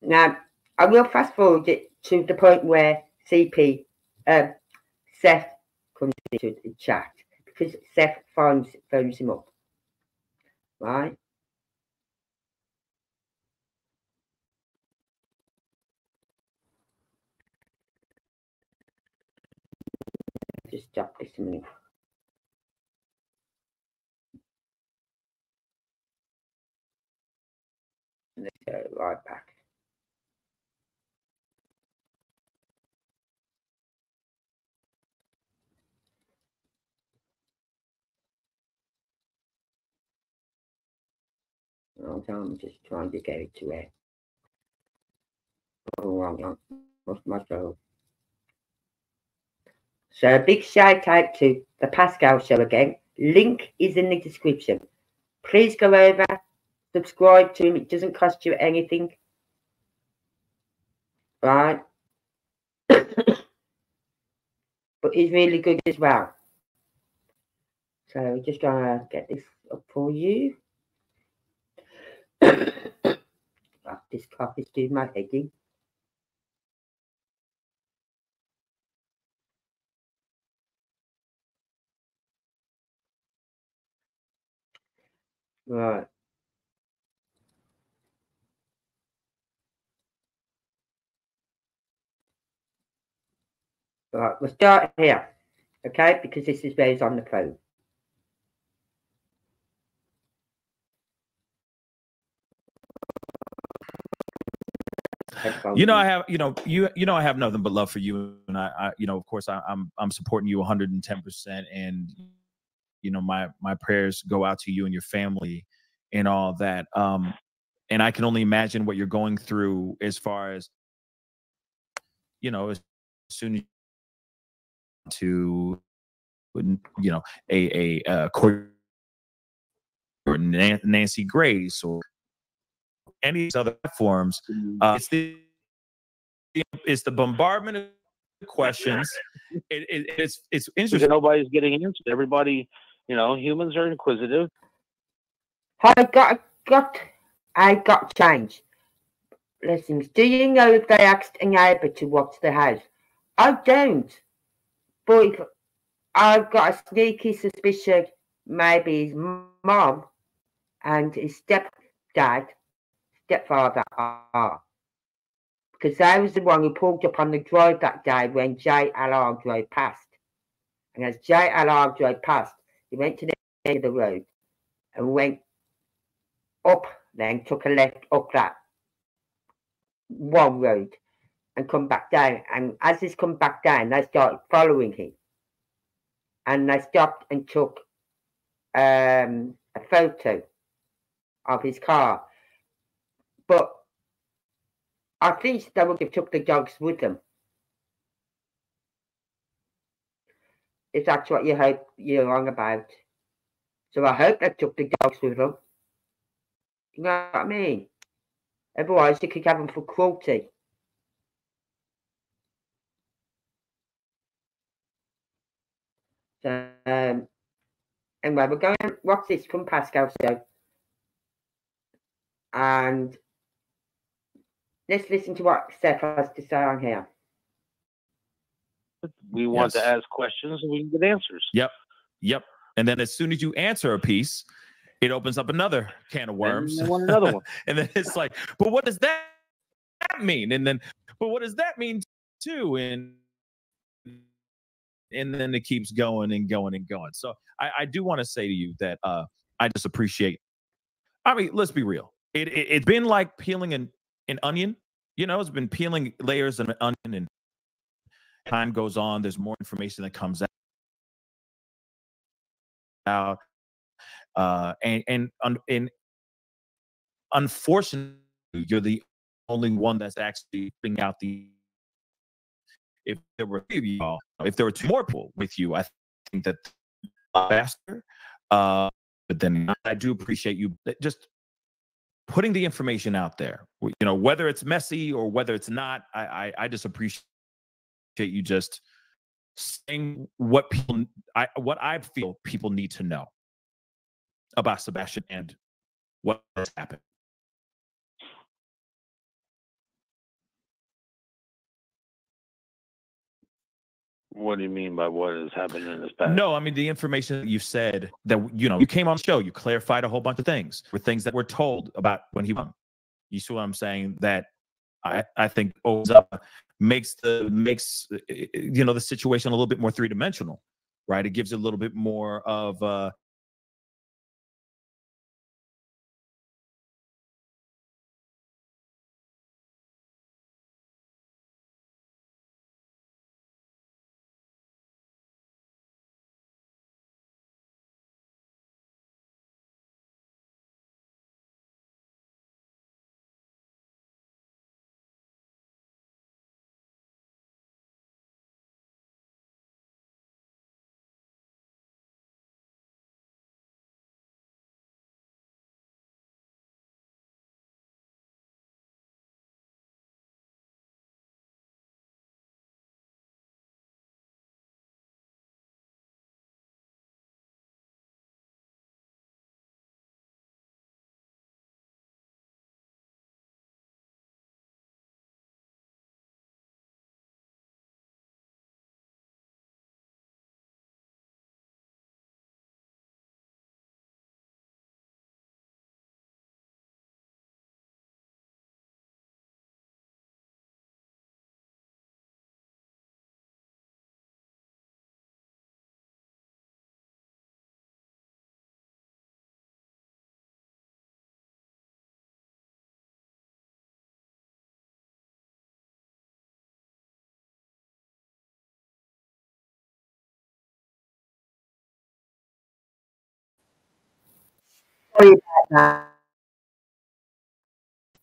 Now, I will fast forward it to the point where Seth comes into the chat, because Seth phones him up. Right? Just stop this a minute. Let's go right back. I'm just trying to get it to it. Oh, lost my soul. So a big shout out to the Pascal Show again. Link is in the description. Please go over, subscribe to him. It doesn't cost you anything. Right? But he's really good as well. So we're just going to get this up for you. This coffee's doing my head in. Right. Right, we'll start here, okay? Because this is where he's on the phone. You know, I have, you know, you know, I have nothing but love for you. And I you know, of course I'm supporting you 110%, and you know, my prayers go out to you and your family and all that. And I can only imagine what you're going through as far as, you know, as soon as to, you know, a court or Nancy Grace or any of these other platforms. It's the bombardment of questions. It's interesting. Nobody's getting answers. Everybody, you know, humans are inquisitive. I got change. Listen, do you know if they asked a neighbour to watch the house? I don't. But if I've got a sneaky suspicion, maybe his mom and his stepfather are, because I was the one who pulled up on the drive that day when J.L.R. drove past. And as J.L.R. drove past, he went to the end of the road and went up, then took a left up that one road and come back down. And as he's come back down, they started following him. And they stopped and took a photo of his car. But I think they would have took the dogs with them. If that's what you hope you're wrong about. So I hope they took the dogs with them. You know what I mean? Otherwise, you could have them for cruelty. So, anyway, we're going to watch this from Pascal Show. And let's listen to what Seth has to say on here. We want to ask questions and we can get answers. Yep. And then as soon as you answer a piece, it opens up another can of worms. And another one. And then it's like, but what does that mean? And then, but what does that mean too? And then it keeps going and going and going. So I do want to say to you that I just appreciate. I mean, let's be real. It's been like peeling an onion, you know, it's been peeling layers of an onion, and time goes on. There's more information that comes out. And unfortunately, you're the only one that's actually putting out the, if there were three of y'all, if there were two more people with you, I think that faster, but then I do appreciate you just putting the information out there, you know, whether it's messy or whether it's not. I just appreciate you just saying what people, what I feel people need to know. about Sebastian and what has happened. What do you mean by what has happened in this past? No, I mean, the information that you said that, you know, you came on the show, you clarified a whole bunch of things with things that were told about when he won. You see what I'm saying? That I think opens up, makes you know, the situation a little bit more three-dimensional, right? It gives it a little bit more of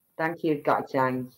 Thank you, got James.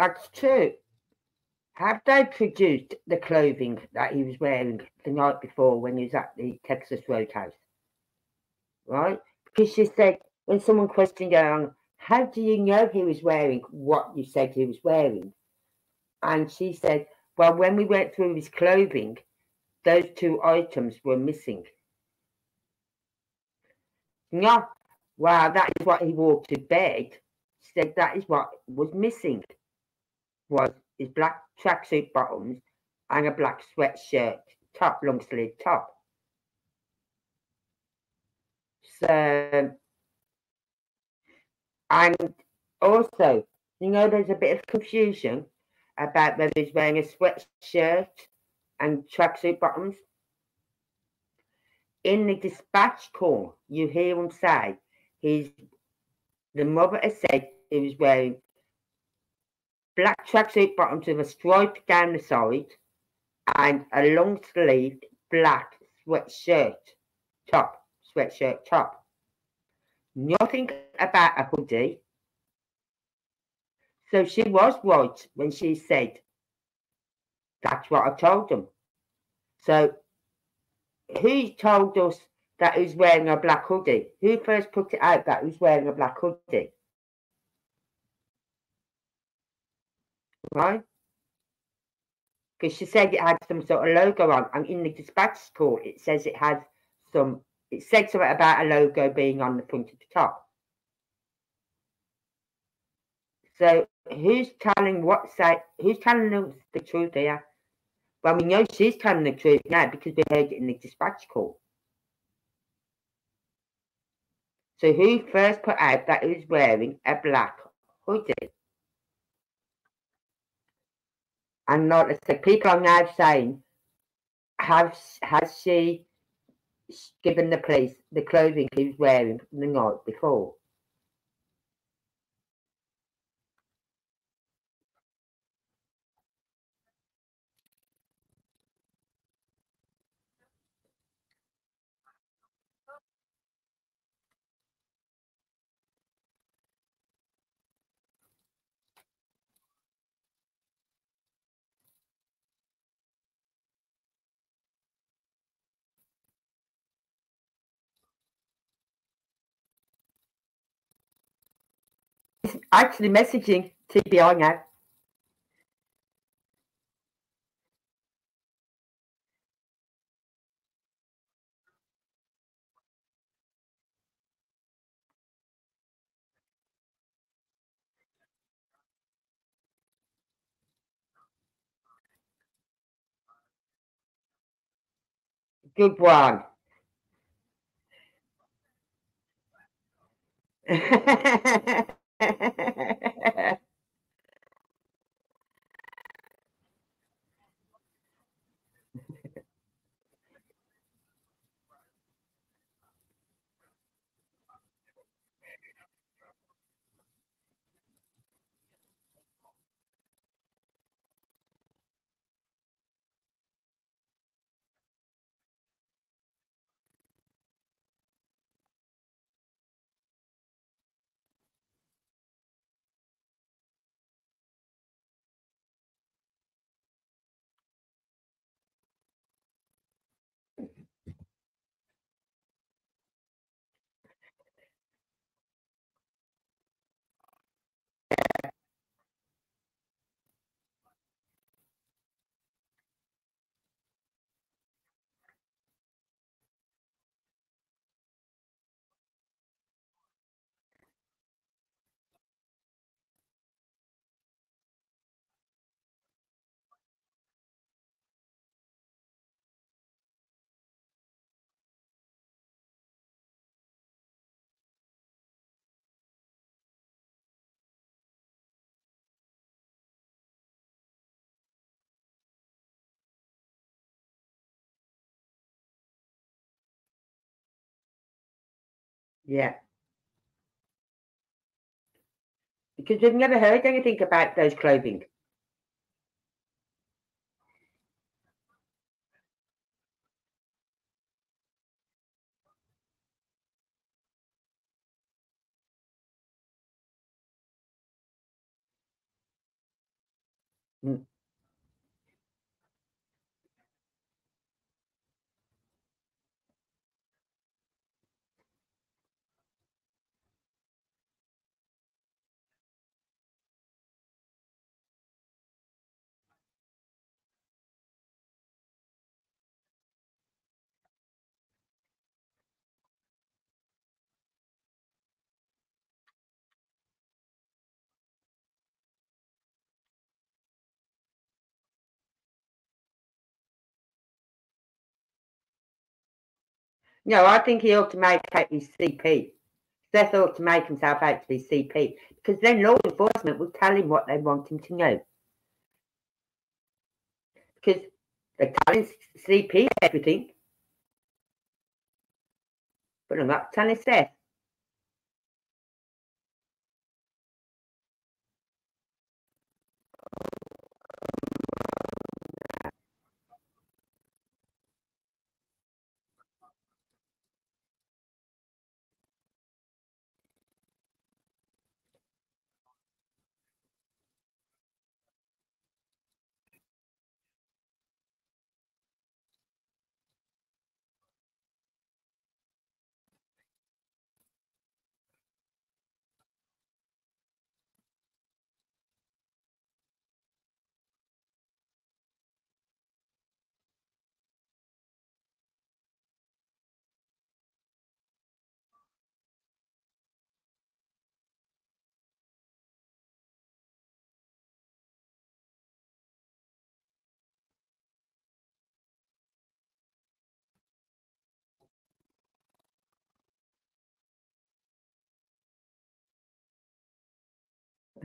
That's true. Have they produced the clothing that he was wearing the night before when he was at the Texas Roadhouse? Right? Because she said, when someone questioned her on, how do you know he was wearing what you said he was wearing? And she said, well, when we went through his clothing, those two items were missing. No, wow, that is what he wore to bed. She said that is what was missing. Was his black tracksuit bottoms and a black sweatshirt top, long sleeve top. So, and also, you know, there's a bit of confusion about whether he's wearing a sweatshirt and tracksuit bottoms. In the dispatch call, you hear him say, the mother has said he was wearing black tracksuit bottoms with a stripe down the side and a long sleeved black sweatshirt top. Nothing about a hoodie. So she was right when she said, that's what I told them. So who told us that he was wearing a black hoodie? Who first put it out that he was wearing a black hoodie? right? Because she said it had some sort of logo on, and in the dispatch report it says it had some. It said something about a logo being on the front of the top. So who's telling what side? Who's telling us the truth here? Well, we know she's telling the truth now because we heard it in the dispatch call. So who first put out that he was wearing a black hoodie? And like I said, people are now saying, has she given the police the clothing he was wearing the night before? Actually messaging TBI now. Good one. Yeah. Because we've never heard anything about those clothing. Mm. No, I think he ought to make out his CP. Seth ought to make himself out to be CP, because then law enforcement will tell him what they want him to know. Because they're telling CP everything, but I'm not telling Seth.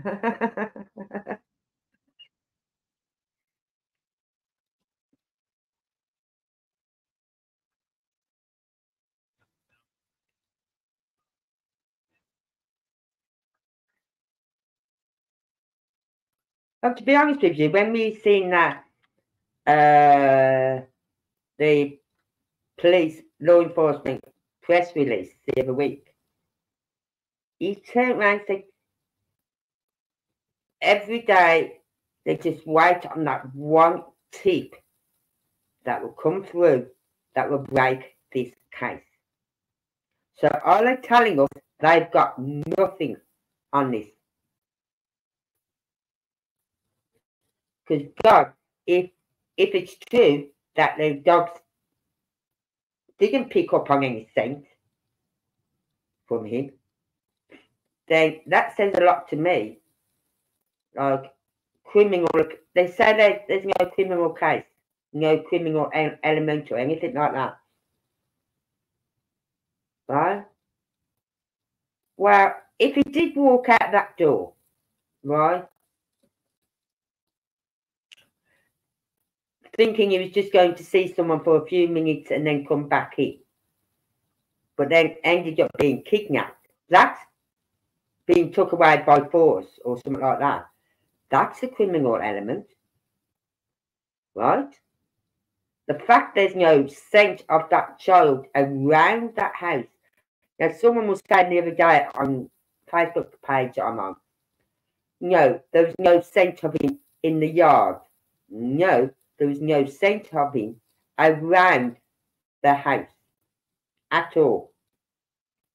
Well, to be honest with you, when we seen that the police law enforcement press release the other week, he turned around and said, every day they just wait on that one tip that will come through that will break this case. So all they're telling us, they've got nothing on this. Because God, if it's true that the dogs didn't pick up on any scent from him, then that says a lot to me. Like criminal, they say there's no criminal case, no criminal element or anything like that. Right? Well, if he did walk out that door, right, thinking he was just going to see someone for a few minutes and then come back in, but then ended up being kidnapped, that's being took away by force or something like that. That's a criminal element, right? The fact there's no scent of that child around that house. Now, someone was saying the other day on Facebook page I'm on, no, there was no scent of him in the yard. No, there was no scent of him around the house at all,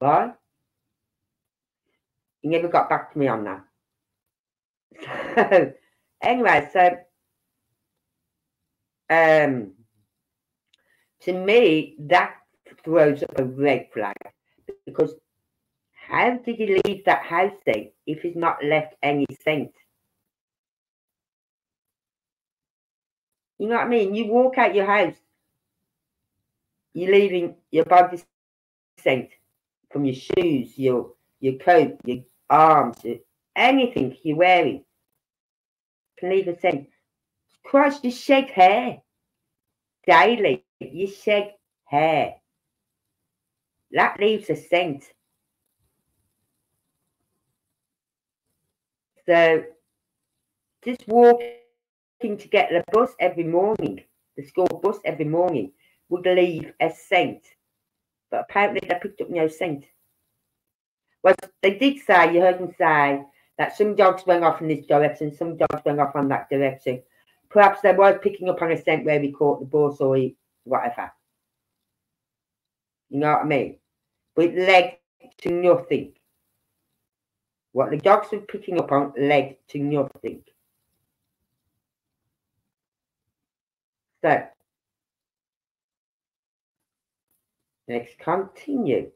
right? He never got back to me on that. So, anyway, so to me that throws up a red flag, because how did he leave that house then if he's not left any scent? You know what I mean? You walk out your house, you're leaving your body scent from your shoes, your coat, your arms, your, anything you're wearing. Can leave a scent. Christ, you shed hair daily. You shed hair. That leaves a scent. So just walking to get the bus every morning, the school bus every morning, would leave a scent. But apparently they picked up no scent. Well, they did say, you heard them say, that some dogs went off in this direction, some dogs went off on that direction. Perhaps they were picking up on a scent where he caught the bus or he, whatever. You know what I mean? But it led to nothing. What the dogs were picking up on led to nothing. So, let's continue.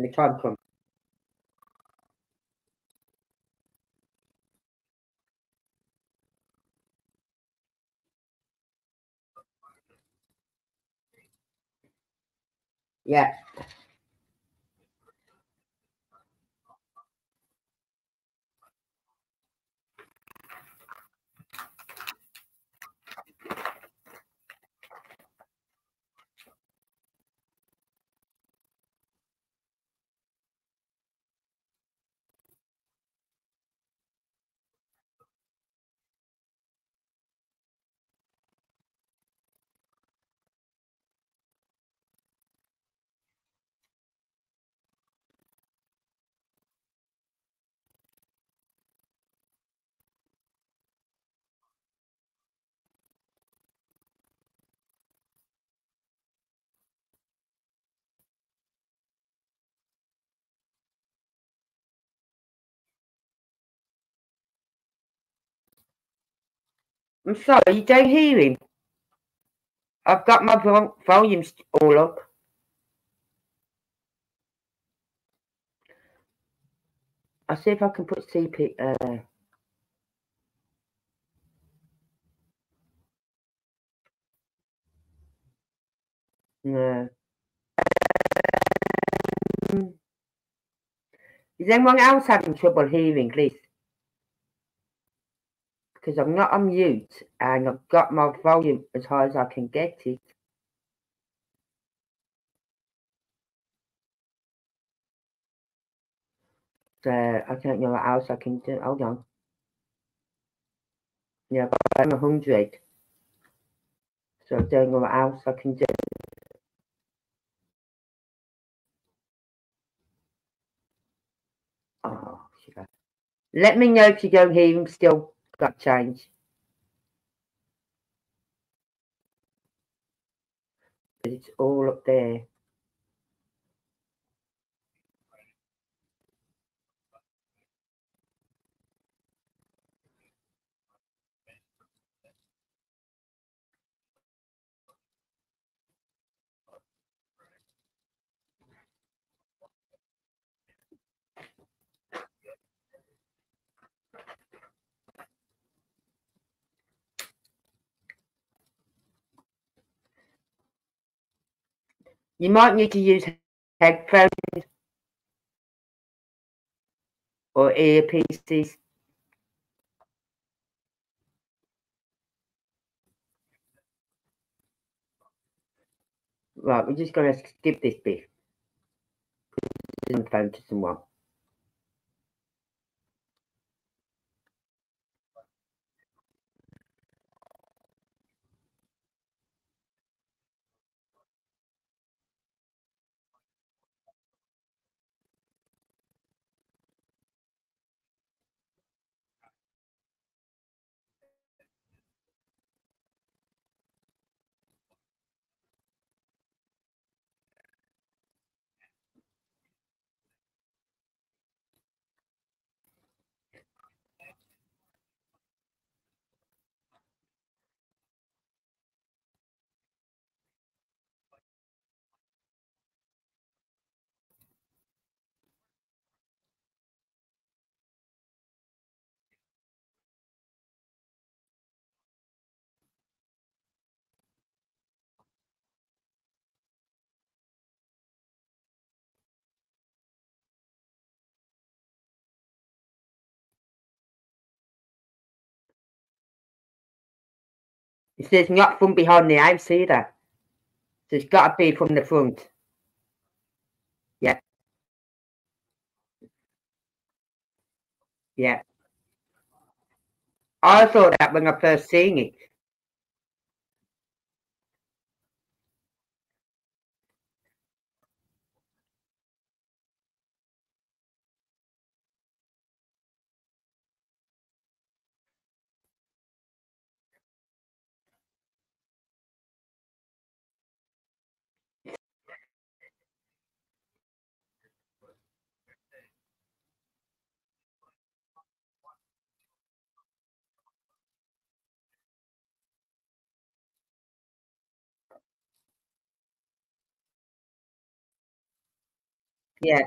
when the time comes. Yeah. I'm sorry, you don't hear him. I've got my volumes all up. I'll see if I can put CP... No. Is anyone else having trouble hearing, please? Because I'm not on mute and I've got my volume as high as I can get it. So I don't know what else I can do. Hold on. Yeah, but I'm 100. So I don't know what else I can do. Oh, shit. Let me know if you don't hear him still. Got change. But it's all up there. You might need to use headphones or earpieces. Right, we're just going to skip this bit. I'm phone to someone. It says not from behind the house either. So it's got to be from the front. Yeah. Yeah. I thought that when I first seen it. Yeah.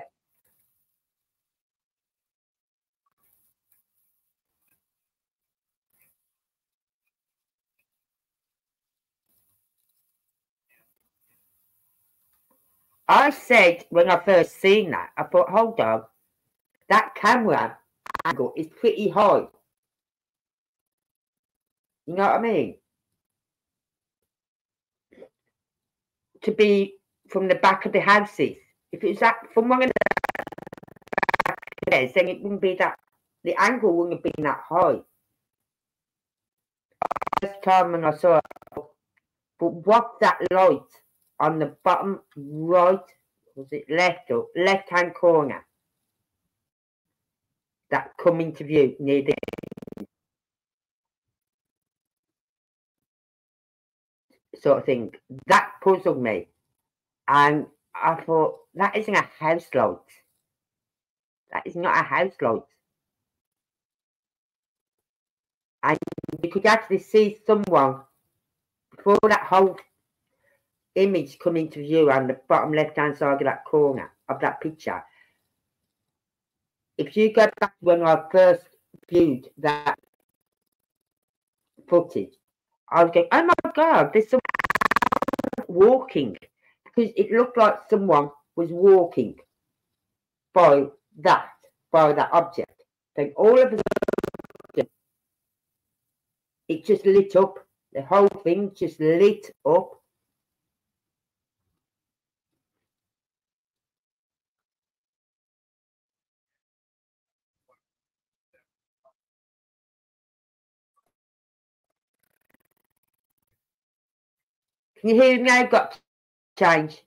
I said when I first seen that, I thought, hold on, that camera angle is pretty high. You know what I mean? To be from the back of the houses. If it's that from one of the back stairs, then it wouldn't be that, the angle wouldn't have been that high. First time when I saw it, but what that light on the bottom right, was it left or left hand corner? That come into view near the sort of thing. That puzzled me. And I thought, that isn't a house light. That is not a house light. And you could actually see someone before that whole image come into view on the bottom left hand side of that corner of that picture. If you go back when I first viewed that footage, I was going, oh my God, there's someone walking. Because it looked like someone was walking by that object. Then all of a sudden, it just lit up. The whole thing just lit up. Can you hear me? I've got change.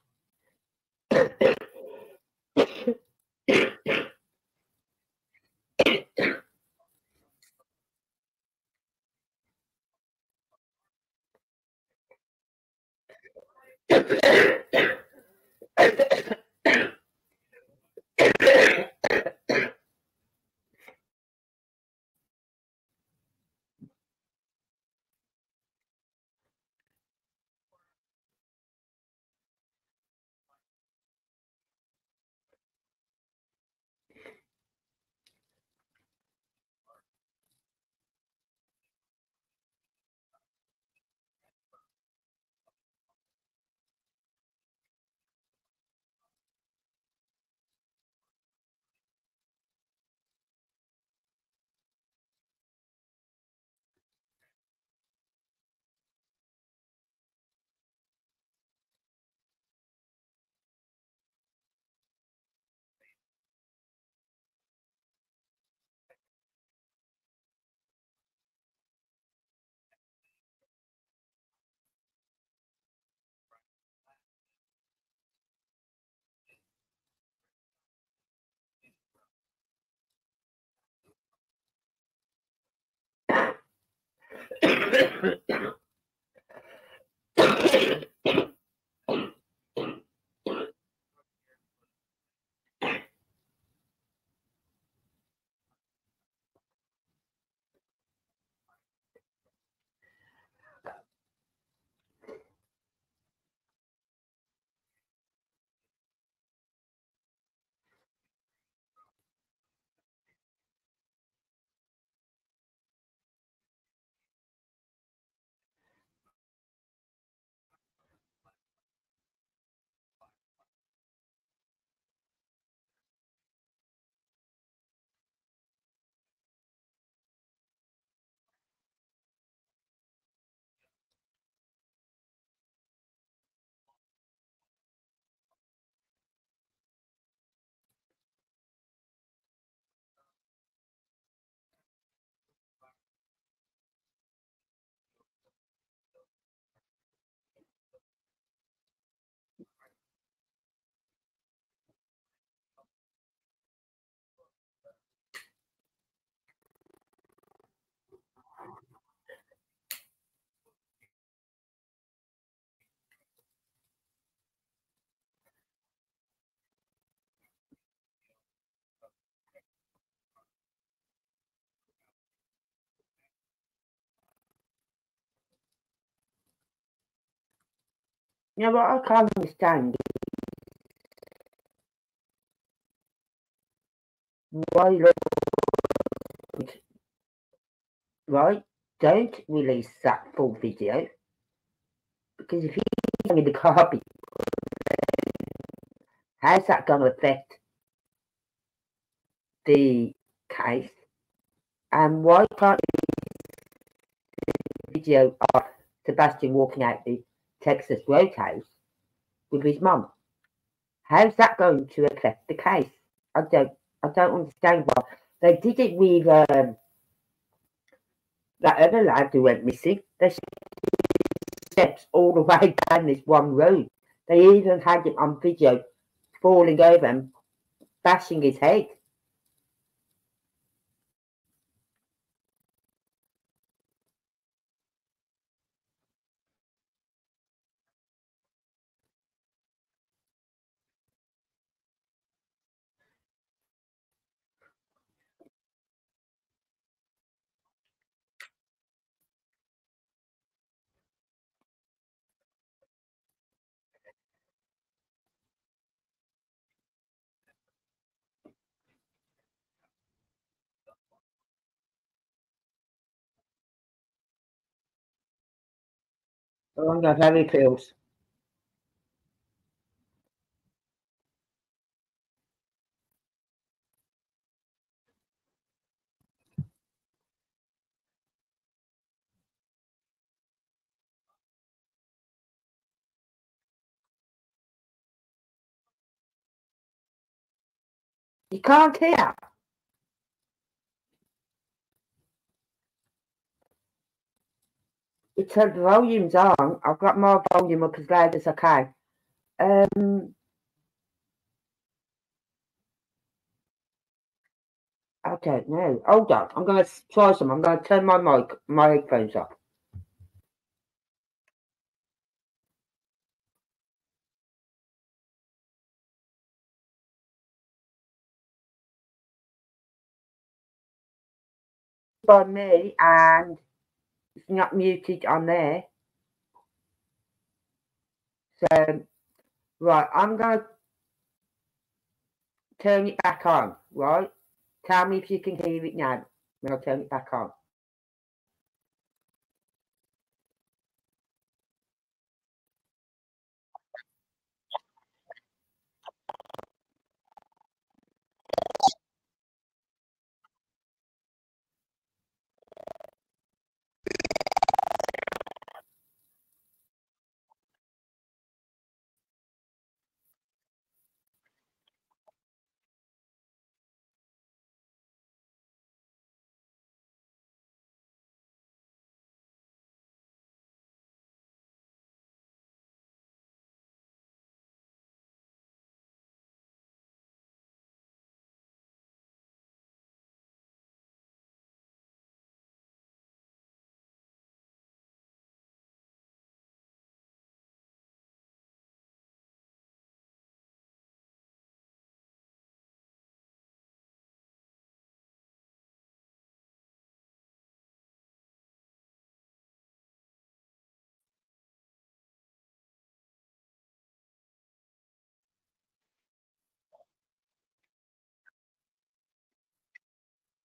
You know what I can't understand? right? Don't release that full video, because if he's in the garbage, how's that going to affect the case? And why can't you video of Sebastian walking out the Texas Roadhouse with his mum? How's that going to affect the case? I don't understand why they did it with that other lad who went missing. They steps all the way down this one road. They even had it on video falling over and bashing his head. I'm going to have pills. You can't hear. It turned the volume's on. I've got more volume up as loud as I can. I don't know. Hold on. I'm going to try some. I'm going to turn my headphones off. By me and... it's not muted on there. So, right, I'm going to turn it back on, right? Tell me if you can hear it now when I turn it back on.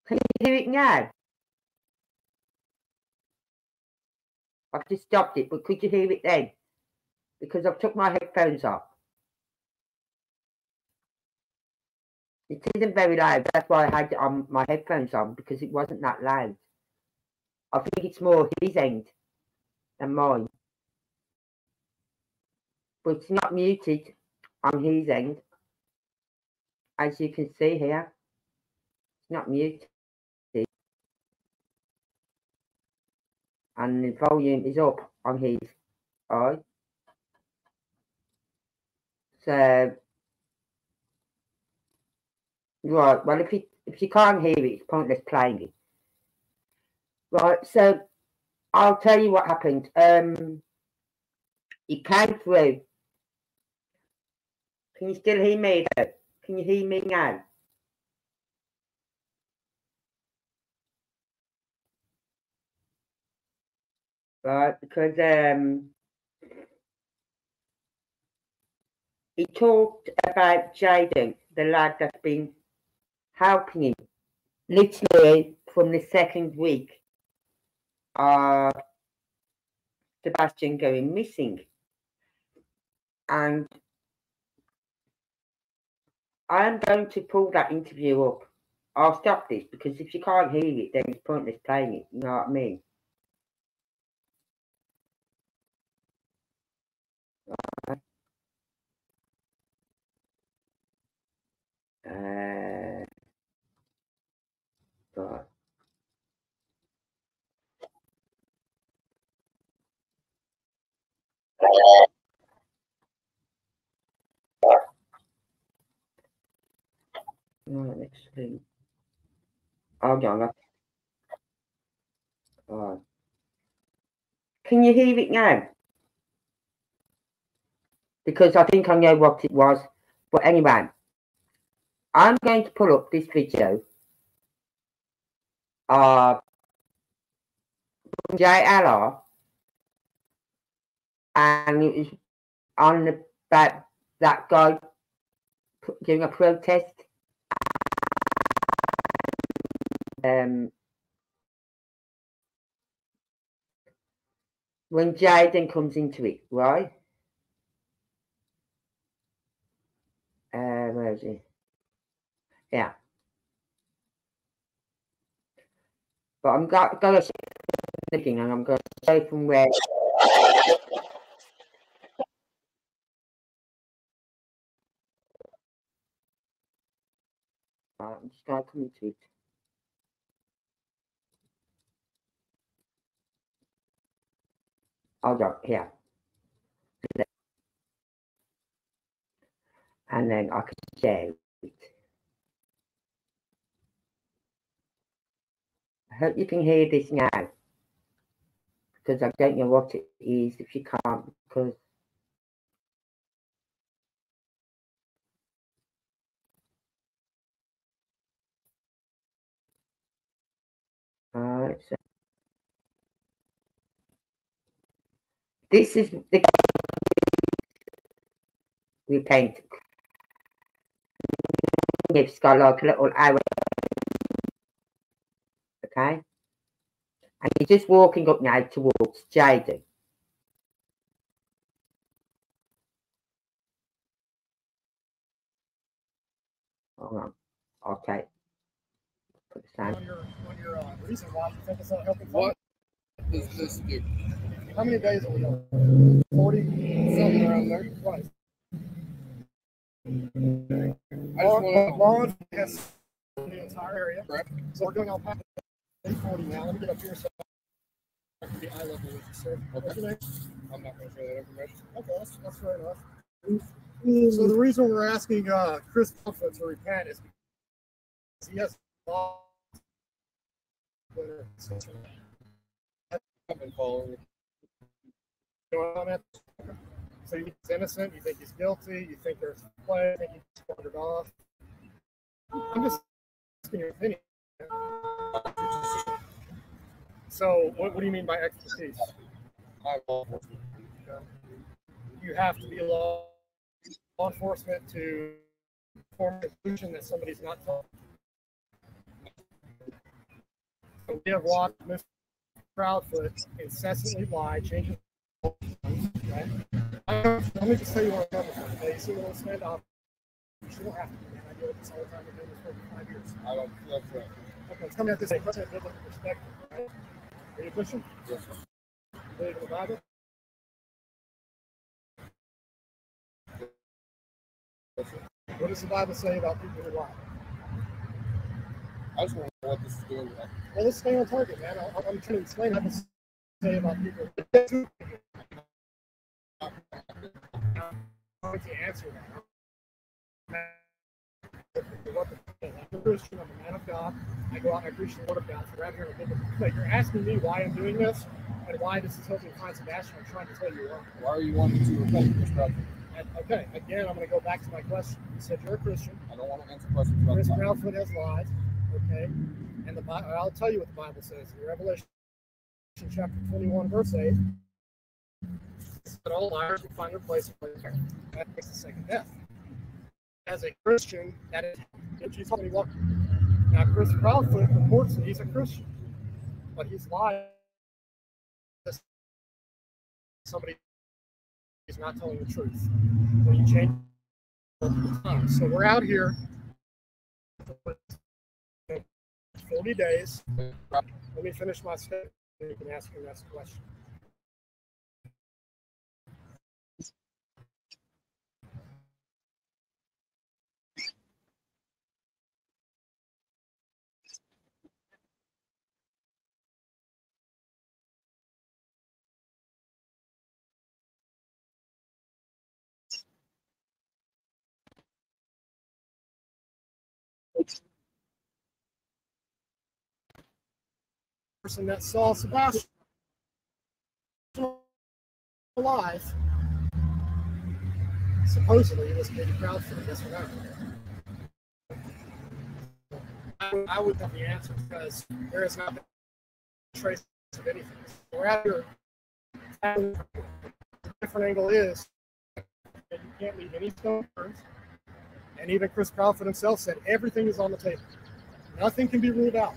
Can you hear it now? I've just stopped it, but could you hear it then? Because I've took my headphones off. It isn't very loud. That's why I had my headphones on, because it wasn't that loud. I think it's more his end than mine. But it's not muted on his end, as you can see here. It's not muted. And the volume is up on his, alright. So, right, well, if you can't hear it, it's pointless playing it. Right, so I'll tell you what happened. It came through. Can you still hear me though? Can you hear me now? Right, because he talked about Jaden, the lad that's been helping literally from the second week of Sebastian going missing. And I am going to pull that interview up. I'll stop this because if you can't hear it, then it's pointless playing it. You know what I mean? But let's see. Hold on. Right. Can you hear it now? Because I think I know what it was. But anyway, I'm going to pull up this video of J.L.R. and it was on the back, that guy doing a protest. When Jaden comes into it, right? Where is he? Yeah. But I'm gonna show and I'm gonna show from where. Right, I'm just gonna come into it. Hold on, here. And then I can share it. I hope you can hear this now. Because I don't know what it is if you can't, because so this is the we paint. It's got like a little arrow. Okay. And he's just walking up now towards Jaden. Hold on. Okay. Put the sound. Reason why you think it's not helping. What does this do? How many days are we on? 40, something around there. Twice. Okay. Lawn has the entire area. Correct. So we're going on past 840 now. Let me get up here so I can be eye level with you, sir. Okay. I'm not going to share that information. Okay, that's fair enough. So the reason we're asking Chris Proudfoot to repent is because he has lost Twitter. I've been following it. You know what I'm at? So you think he's innocent, you think he's guilty, you think there's play, you think he just wandered off. I'm just asking your opinion. So what do you mean by expertise? You have to be law enforcement to form a conclusion that somebody's not talking. So we have watched Mr. Proudfoot incessantly lie, change his right? Let me just tell you what I'm talking about. You see a little standoff. You don't have to do that. I deal with this all the time. I've been with this for 5 years. I love that. Okay, it's coming at this from a biblical perspective, right? Are you a Christian? Yes, sir. Believe in the Bible? Yes, sir. What does the Bible say about people who lie? I just want to know what this is doing. Well, let's stay on target, man. I'm trying to explain how this say about people. I'm going to answer that. I'm a Christian, I'm a man of God. I go out and I preach the word of God. So right here in a biblical place. You're asking me why I'm doing this and why this is helping find Sebastian. I'm trying to tell you why. Why are you wanting to repent this problem? Okay, again, I'm going to go back to my question. You said you're a Christian. I don't want to answer questions about Chris Proudfoot has lied. Okay, and the Bible, I'll tell you what the Bible says in Revelation chapter 21, verse 8. But all liars will find their place in prayer. That makes the second death. As a Christian, that is, if Jesus only walked Now, Chris Proudfoot reports that he's a Christian, but he's lying. Somebody is not telling the truth. So you change multiple times. So we're out here for 40 days. Let me finish my statement, and you can ask me that question. Person that saw Sebastian alive, supposedly, was Katie Crawford. That's what I would have the answer, because there is not a trace of anything. We're out here. The different angle is that you can't leave any stone unturned. And even Chris Proudfoot himself said everything is on the table. Nothing can be ruled out.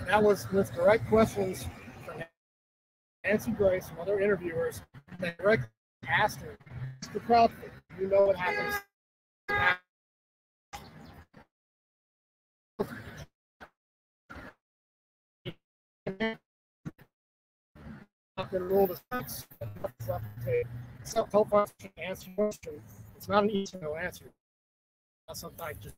And that was with direct questions from Nancy Grace and other interviewers that directly asked him, Mr. Proudfoot, you know what happens. Not been ruled as much off the table. So Proudfoot can answer questions. It's not an easy no answer. Sometimes just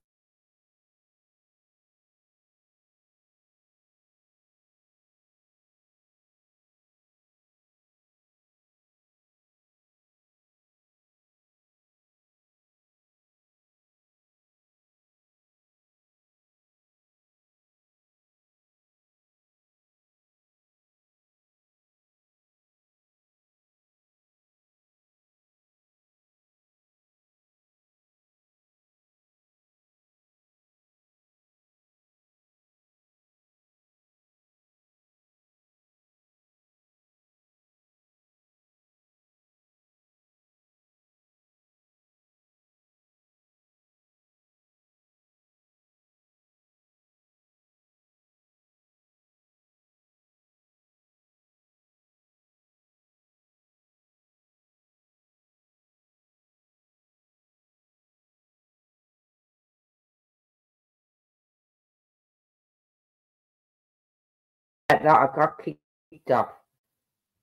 that I got kicked off,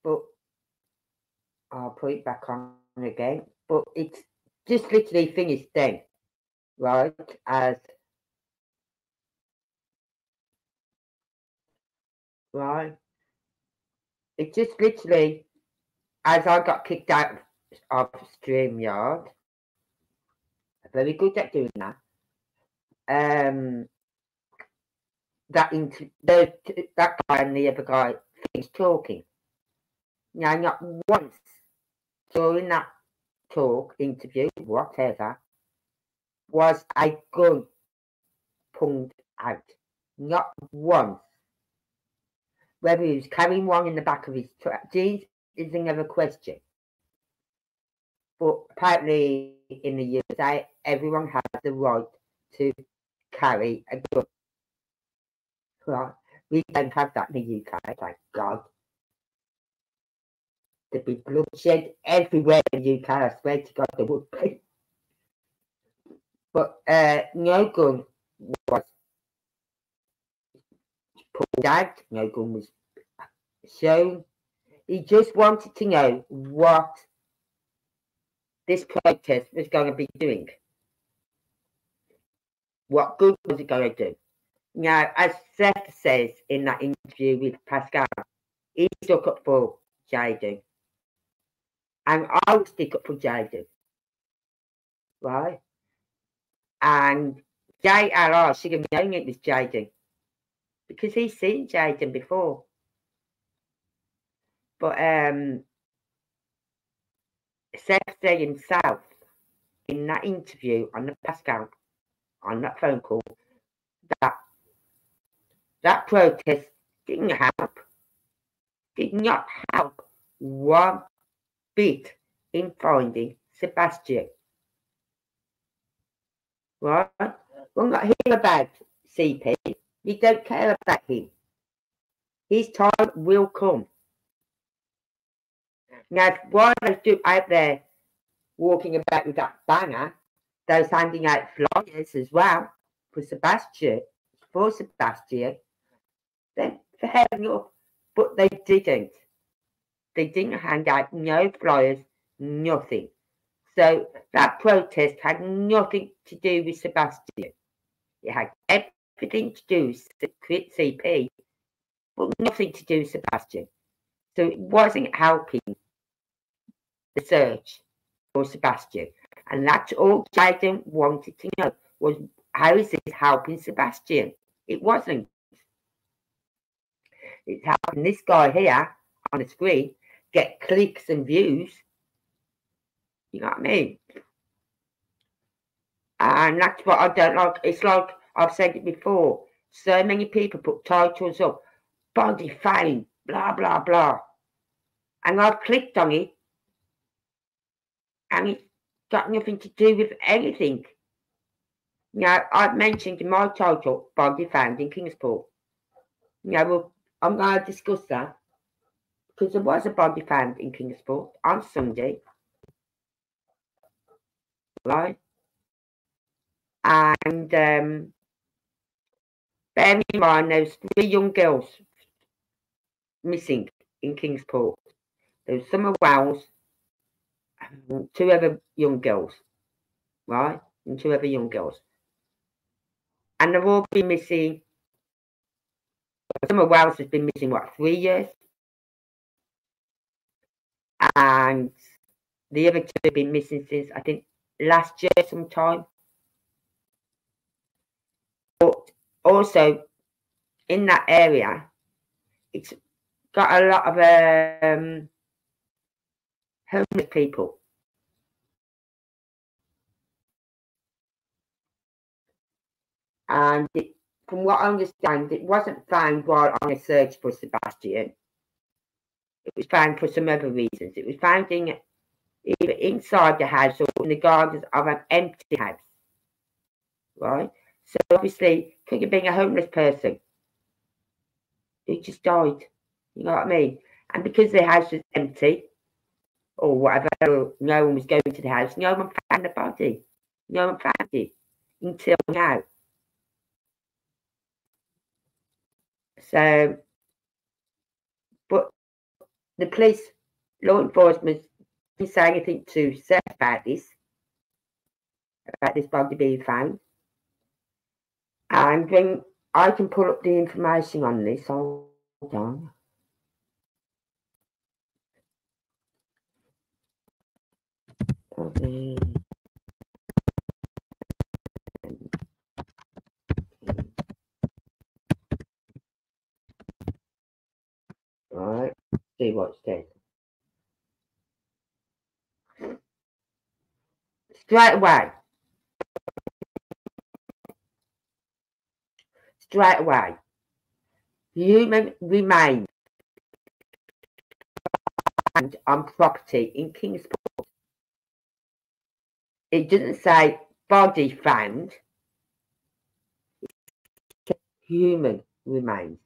but I'll put it back on again. But it's just literally finished then, right? As right, it just literally as I got kicked out of StreamYard. Very good at doing that. That guy and the other guy finished talking. Now, not once during that talk, interview, whatever, was a gun pulled out. Not once. Whether he was carrying one in the back of his truck, this is another question. But apparently, in the USA, everyone has the right to carry a gun. Right. We don't have that in the UK, thank God. There'd be bloodshed everywhere in the UK, I swear to God there would be. But no gun was pulled out, no gun was shown. He just wanted to know what this protest was going to be doing. What good was it going to do? Now, as Seth says in that interview with Pascal, he stuck up for Jaden. And I would stick up for Jaden. Right? And J.L.R. should have known it was Jaden, because he's seen Jaden before. But Seth said himself in that interview on the Pascal, on that phone call, that that protest didn't help, did not help one bit in finding Sebastian. Right? We'll not hear about CP. We don't care about him. His time will come. Now, why are those two out there walking about with that banner? Those handing out flyers as well for Sebastian. Then for heaven up. But they didn't. They didn't hand out no flyers, nothing. So that protest had nothing to do with Sebastian. It had everything to do with CP, but nothing to do with Sebastian. So it wasn't helping the search for Sebastian. And that's all Jaden wanted to know, was how is this helping Sebastian? It wasn't. It's helping this guy here on the screen get clicks and views. You know what I mean? And that's what I don't like. It's like I've said it before. So many people put titles up. Body, fame, blah, blah, blah. And I've clicked on it. And it's got nothing to do with anything. Now, I've mentioned in my title, Body Found in Kingsport. Now, well, I'm going to discuss that. Because there was a body found in Kingsport on Sunday. Right? And bear in mind, there's 3 young girls missing in Kingsport. There's Summer Wells, 2 other young girls, right? And 2 other young girls. And they've all been missing. Summer Wells has been missing, what, 3 years? And the other 2 have been missing since, I think, last year sometime. But also, in that area, it's got a lot of homeless people. And it, from what I understand, it wasn't found while on a search for Sebastian. It was found for some other reasons. It was found in, either inside the house or in the gardens of an empty house. Right? So obviously, could have been a homeless person who just died. You know what I mean? And because the house was empty, or whatever, or no one was going to the house, no one found the body. No one found it until now. So, but the police, law enforcement, didn't say anything to Seth about this body being found. And when I can pull up the information on this, hold on. Right, see what's there. Straight away, human remains and on property in Kingsport. It doesn't say body found, it's human remains.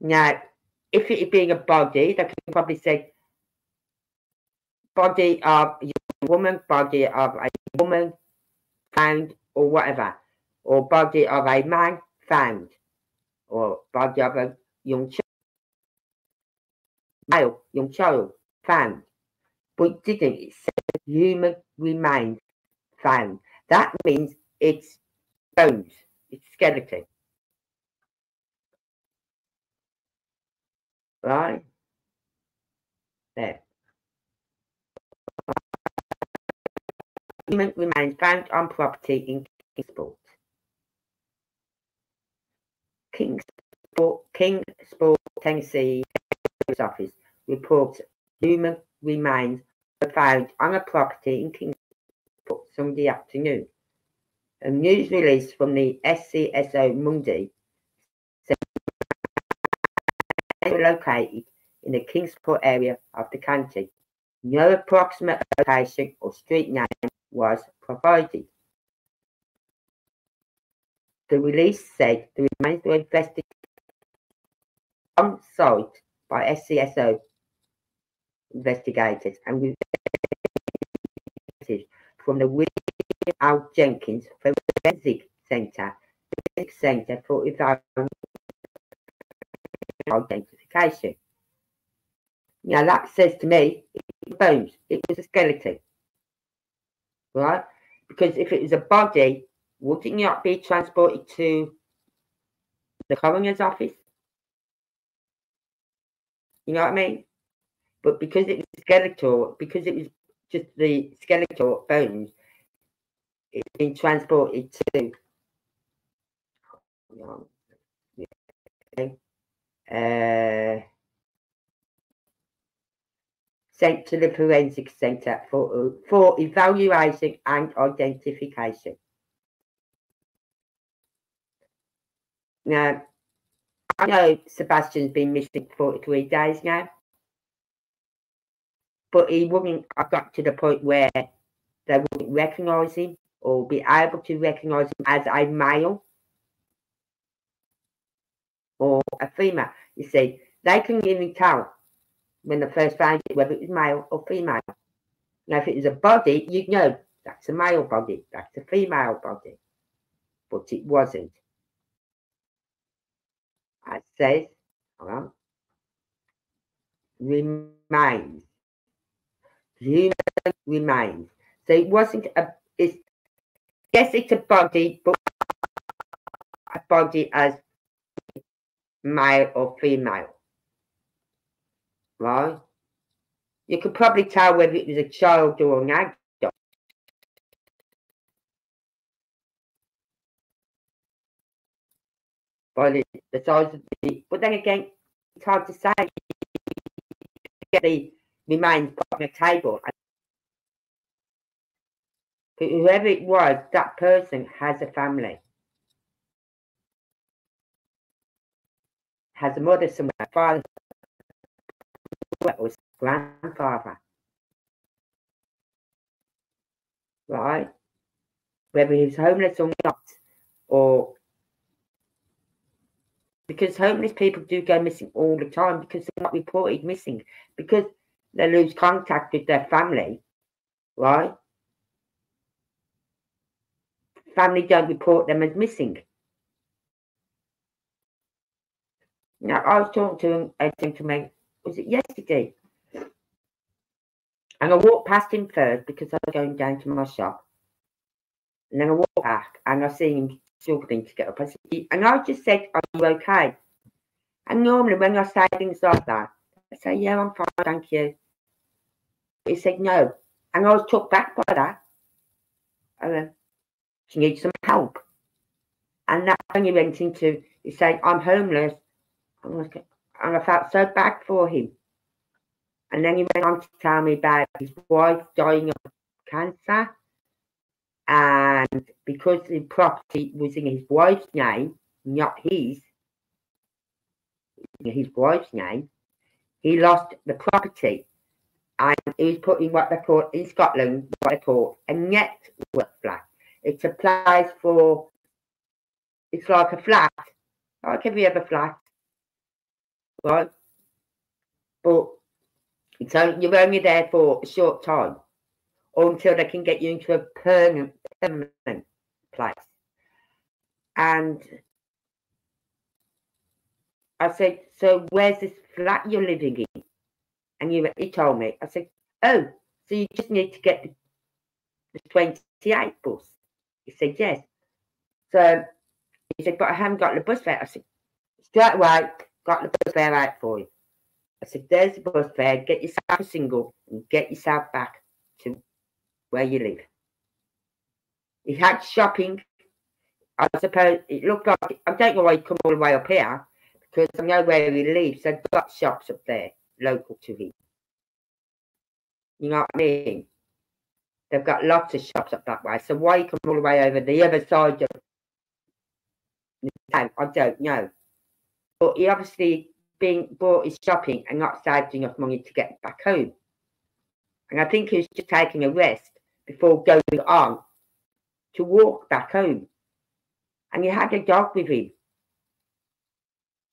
Now, if it being a body, they could probably say body of a young woman, body of a woman found, or whatever, or body of a man found, or body of a young child, found. But it didn't. It said human remains found. That means it's bones, it's skeleton. Right there, human remains found on property in Kingsport, Tennessee Bureau of Office reports human remains were found on a property in Kingsport Sunday afternoon. A news release from the SCSO Monday said located in the Kingsport area of the county. No approximate location or street name was provided. The release said the remains were investigated on site by SCSO investigators and reviewed from the William L. Jenkins Forensic Center, for Environmental Identification. Now that says to me, bones, it was a skeleton, right? Because if it was a body, would it not be transported to the coroner's office? You know what I mean? But because it was skeletal, because it was just the skeletal bones, it's been transported to sent to the forensic center for evaluation and identification. Now, I know Sebastian's been missing 43 days now, but he wouldn't have got to the point where they wouldn't recognise him or be able to recognise him as a male or a female. You see, they couldn't even tell when they first found it whether it was male or female. Now, if it was a body, you'd know that's a male body, that's a female body, but it wasn't. It says, well, remains, human remains. So it wasn't a, it's, yes, it's a body, but a body as male or female, right? You could probably tell whether it was a child or an adult. By the size of the, but then again, it's hard to say. Get the remains put on a table, but whoever it was, that person has a family, has a mother somewhere, a father, or grandfather, right? Whether he was homeless or not, or because homeless people do go missing all the time because they're not reported missing, because they lose contact with their family, right? Family don't report them as missing. Now, I was talking to a gentleman, was it yesterday? And I walked past him first because I was going down to my shop. And then I walked back and I see him struggling to get up, and I just said, "Are you okay?" And normally, when I say things like that, I say, "Yeah, I'm fine, thank you." But he said, "No," and I was took back by that. I went, "She needs some help," and that when he went into, he said, "I'm homeless," and I felt so bad for him. And then he went on to tell me about his wife dying of cancer. And because the property was in his wife's name, not his, his wife's name, he lost the property. And he was put in what they call, in Scotland, what they call a network flat. It's a place for, it's like a flat, like every other flat, right? But it's only, you're only there for a short time, or until they can get you into a permanent place. And I said, "So where's this flat you're living in?" And he told me. I said, "Oh, so you just need to get the 28 bus?" He said, "Yes." So he said, "But I haven't got the bus fare." I said, "Straight away, got the bus fare out for you." I said, "There's the bus fare, get yourself a single and get yourself back to where you live." He had shopping. I suppose it looked like, I don't know why he'd come all the way up here, because I know where he lives. They've got shops up there local to him. You know what I mean? They've got lots of shops up that way. So why he come all the way over the other side of the town, I don't know. But he obviously bought his shopping and not saved enough money to get back home. And I think he was just taking a rest before going on to walk back home. and he had a dog with him.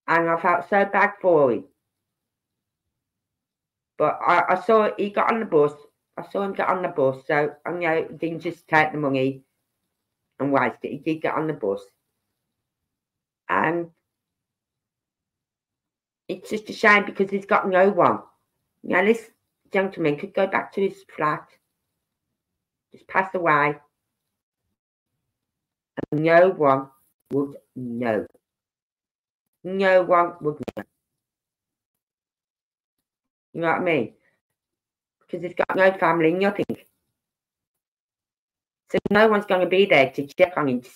And I felt so bad for him. But I saw he got on the bus. I saw him get on the bus. So, you know, he didn't just take the money and waste it. He did get on the bus. And it's just a shame because he's got no one. You know, this gentleman could go back to his flat, just pass away, and no one would know. No one would know. You know what I mean? Because he's got no family, nothing. So no one's going to be there to check on him, to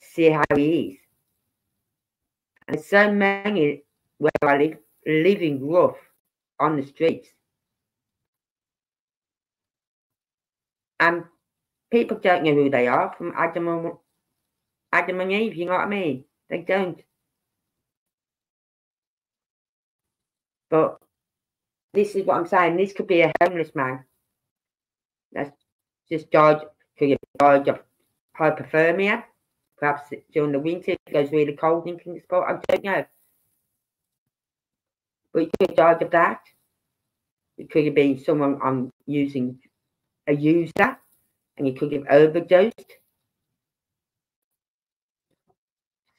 see how he is. And so many where I live, living rough on the streets. And people don't know who they are from Adam and Eve, you know what I mean? They don't. But this is what I'm saying. This could be a homeless man that's just died, could have died of hypothermia. Perhaps during the winter it goes really cold in Kingsport. I don't know. But he could have died of that. It could have been someone on using a user, and he could have overdosed.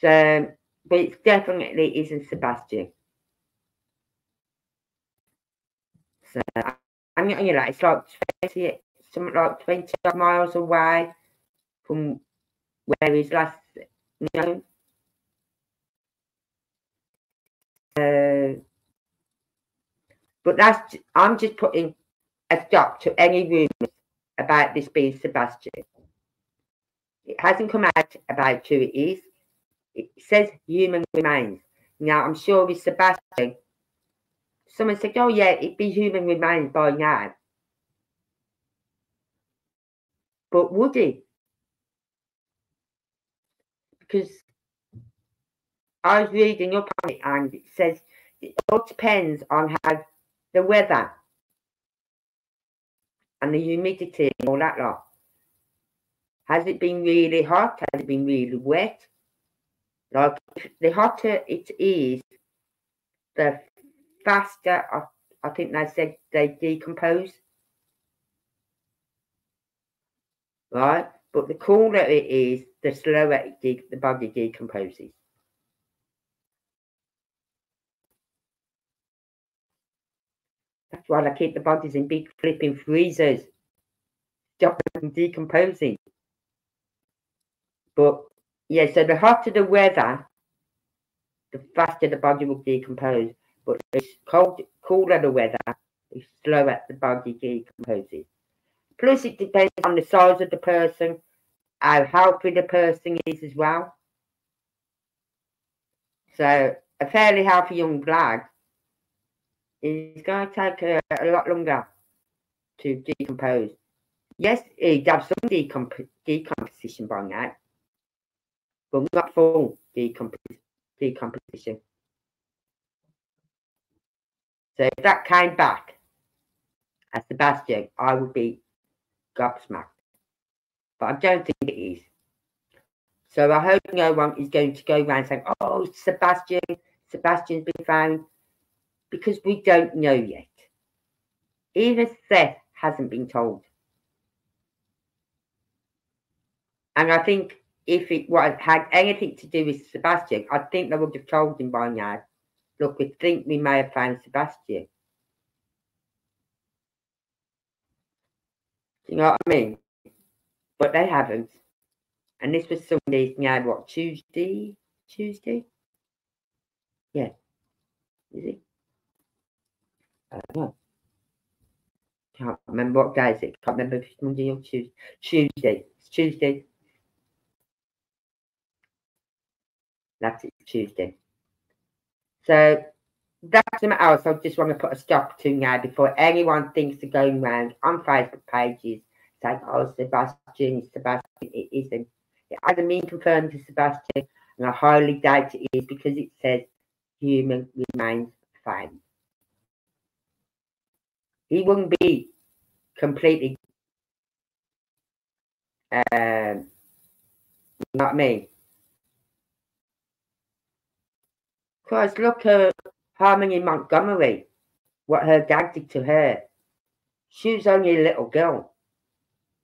So, but it definitely isn't Sebastian. So I'm not gonna lie, it's like 20, something like 20 miles away from where he's last known. But that's, I'm just putting a stop to any rumours about this being Sebastian. It hasn't come out about who it is. It says human remains. Now I'm sure it's Sebastian. Someone said, oh yeah, it'd be human remains by now. But would he? Because I was reading up on it and it says it all depends on how the weather and the humidity and all that lot. Has it been really hot? Has it been really wet? Like, the hotter it is, the faster I think they said they decompose, right? But the cooler it is, the slower it the body decomposes. That's why they keep the bodies in big flipping freezers, stop them from decomposing. But yeah, so the hotter the weather, the faster the body will decompose. But it's cold, cooler the weather, it's slower the body decomposes. Plus, it depends on the size of the person, how healthy the person is as well. So, a fairly healthy young lad is going to take a lot longer to decompose. Yes, he'd have some decomposition by now, but not full decomposition. So if that came back as Sebastian, I would be gobsmacked. But I don't think it is. So I hope no one is going to go around saying, oh, Sebastian's been found. Because we don't know yet. Even Seth hasn't been told. And I think if it had anything to do with Sebastian, I think they would have told him by now. Look, we think we may have found Sebastian. Do you know what I mean? But they haven't. And this was Sunday, now what, Tuesday? Tuesday? Yeah. Is it? I don't know. Can't remember what day is it. Can't remember if it's Monday or Tuesday. Tuesday. It's Tuesday. That's it, Tuesday. So that's something else I just want to put a stop to now before anyone thinks of going around on Facebook pages saying, oh, Sebastian, it isn't. It hasn't been confirmed to Sebastian, and I highly doubt it is because it says human remains found. He wouldn't be completely, you know what I mean? Because look at Harmony Montgomery, what her dad did to her. She was only a little girl.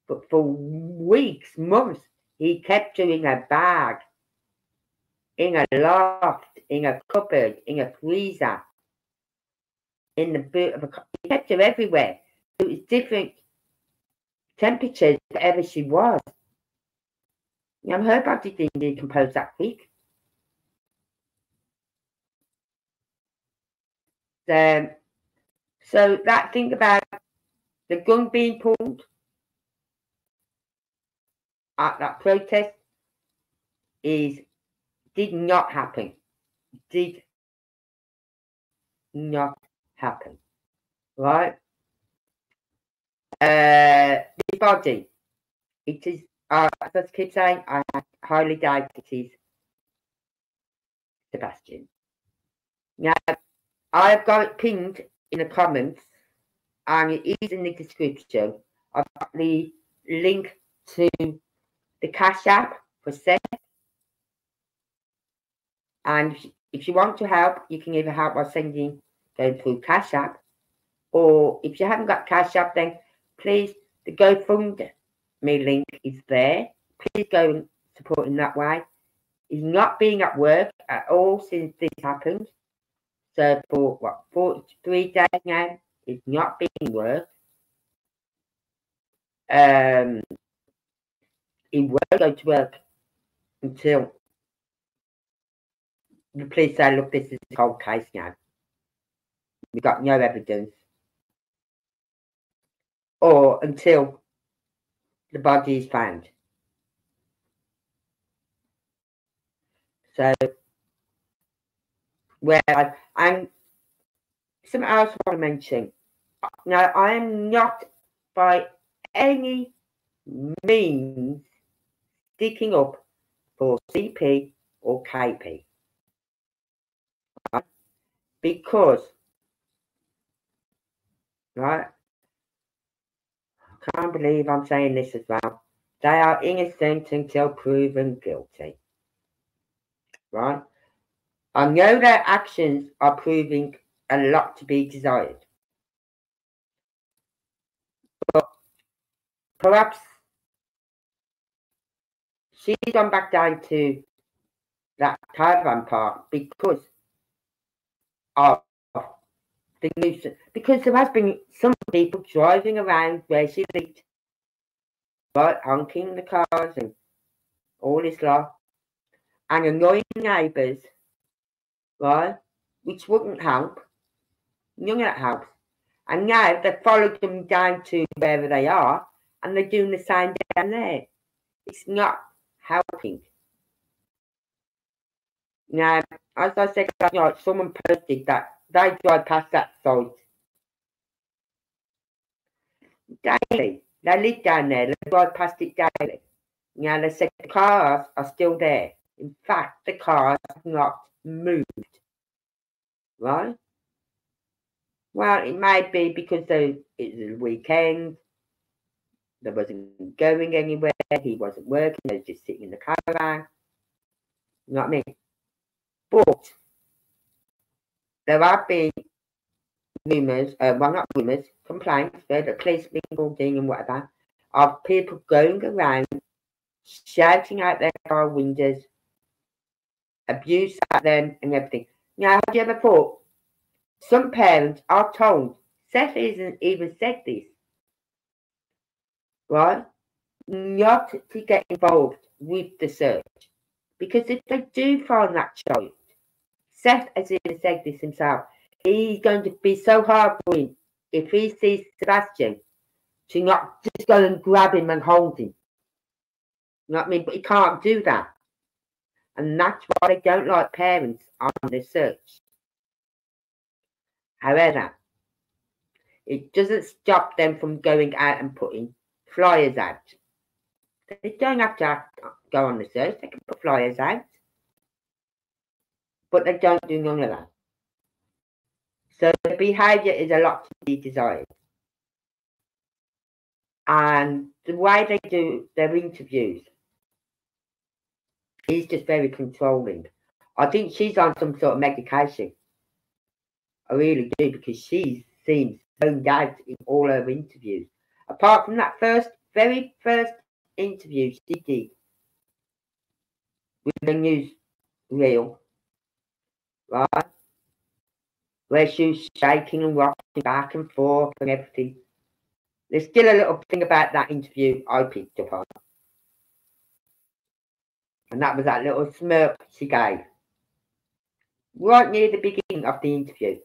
But for weeks, months, he kept her in a bag, in a loft, in a cupboard, in a freezer, in the boot of a car. He kept her everywhere. It was different temperatures, wherever she was. You know, her body didn't decompose that quick. So that thing about the gun being pulled at that protest did not happen. Did not happen. Right? The body. It is, as I keep saying, I highly doubt it is Sebastian. Now, I've got it pinned in the comments, and it is in the description. I've got the link to the Cash App for Seth. And if you want to help, you can either help by going through Cash App, or if you haven't got Cash App, then please, the GoFundMe link is there. Please go and support him that way. He's not been at work at all since this happened. So for, what, 43 days now, he's not been in work. He won't go to work until the police say, look, this is a cold case now. We've got no evidence. Or until the body is found. So, and something else I want to mention. Now, I am not by any means sticking up for CP or KP. Because, right, I can't believe I'm saying this as well. They are innocent until proven guilty. Right? I know their actions are proving a lot to be desired. But perhaps she's gone back down to that caravan park because of the nuisance, because there has been some people driving around where she lived, right, honking the cars and all this lot, and annoying neighbours, right, which wouldn't help. None of that helps. And now they've followed them down to wherever they are, and they're doing the same down there. It's not helping. Now, as I said last night, someone posted that they drive past that site daily. They live down there. They drive past it daily. Now, they said the cars are still there. In fact, the cars have not moved. Right? Well, it might be because it was a weekend. They wasn't going anywhere. He wasn't working. They were just sitting in the caravan. You know what I mean? But there have been rumours, well, not rumours, complaints, the police being called in and whatever, of people going around shouting out their car windows, abuse at them and everything. Now, have you ever thought, some parents are told, Seth isn't even said this, right? Not to get involved with the search. Because if they do find that child, Seth has even said this himself, he's going to be so hard for him if he sees Sebastian to not just go and grab him and hold him. You know what I mean? But he can't do that. And that's why they don't like parents on the search. However, it doesn't stop them from going out and putting flyers out. They don't have to go on the search. They can put flyers out. But they don't do none of that. So the behaviour is a lot to be desired. And the way they do their interviews is just very controlling. I think she's on some sort of medication. I really do, because she seems zoned out in all her interviews. Apart from that very first interview she did with the newsreel, right? Where she was shaking and rocking back and forth and everything. There's still a little thing about that interview I picked up on. And that was that little smirk she gave. Right near the beginning of the interview.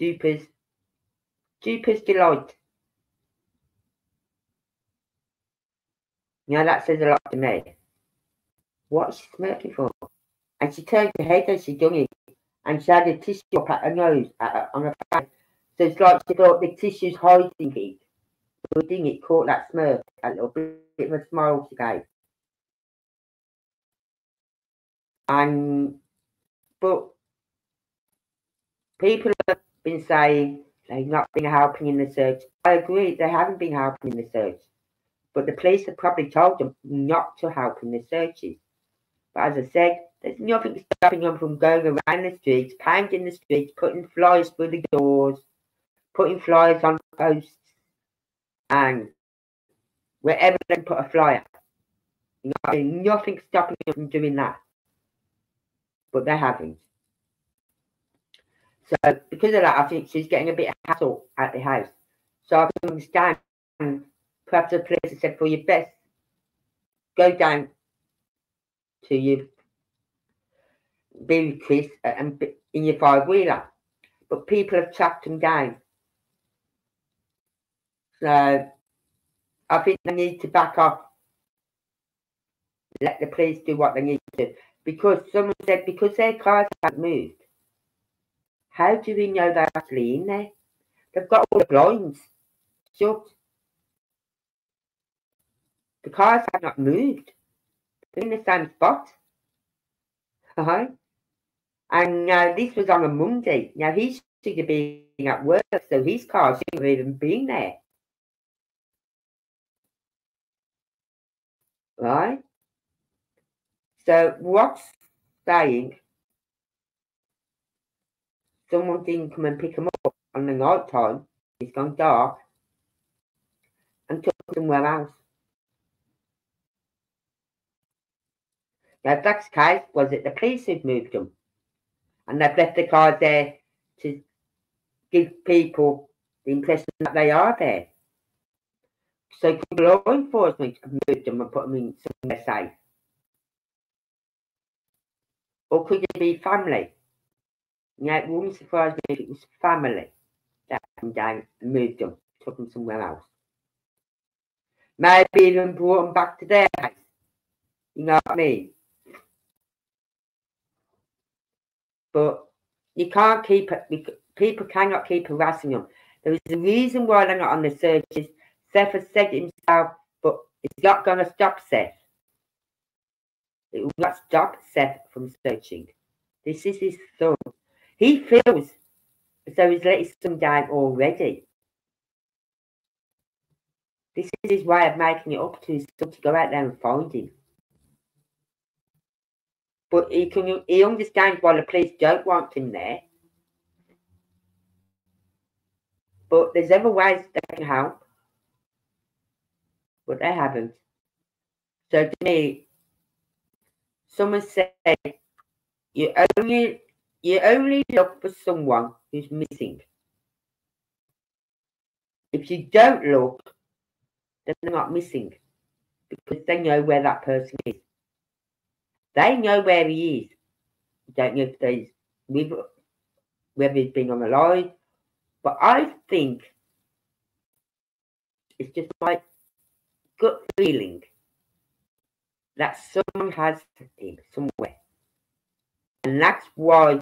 Duper's Delight. Now that says a lot to me. What's she smirking for? And she turned her head as she done it. And she had a tissue up at her nose, on her face. So it's like she thought the tissue's hiding it. But didn't it caught that smirk, a little bit of a smile she gave. And, but people have been saying they've not been helping in the search. I agree, they haven't been helping in the search. But the police have probably told them not to help in the searches. But as I said, there's nothing stopping them from going around the streets, pounding the streets, putting flyers through the doors, putting flyers on posts, and wherever they can put a flyer. Nothing stopping them from doing that. But they haven't. So, because of that, I think she's getting a bit of hassle at the house. So I can understand, perhaps the police have said, well, you best go down to you, be with Chris and in your five-wheeler. But people have tracked them down. So I think they need to back off. Let the police do what they need to do. Because someone said, because their cars haven't moved, how do we know they're actually in there? They've got all the blinds shut. The cars have not moved. They're in the same spot. And now this was on a Monday. Now he should have been at work, so his car shouldn't have even been there. Right? So what's saying someone didn't come and pick them up on the night time, it's gone dark, and took them somewhere else. Now if that's the case, was it the police who'd moved them? And they've left the cars there to give people the impression that they are there. So could law enforcement have moved them and put them in somewhere safe? Or could it be family? Yeah, it wouldn't surprise me if it was family that came down and moved them, took them somewhere else. Maybe even brought them back to their house. You know what I mean? But you can't keep, people cannot keep harassing them. There is a reason why they're not on the searches. Seth has said it himself, but it's not going to stop Seth. It will not stop Seth from searching. This is his son. He feels as though he's let his son down already. This is his way of making it up to his son to go out there and find him. But he understands why the police don't want him there. But there's other ways they can help. But they haven't. So to me, someone said, you only look for someone who's missing. If you don't look, then they're not missing, because they know where that person is. They know where he is. I don't know if he's with, whether he's been on the line, but I think it's just my gut feeling that someone has him somewhere. And that's why,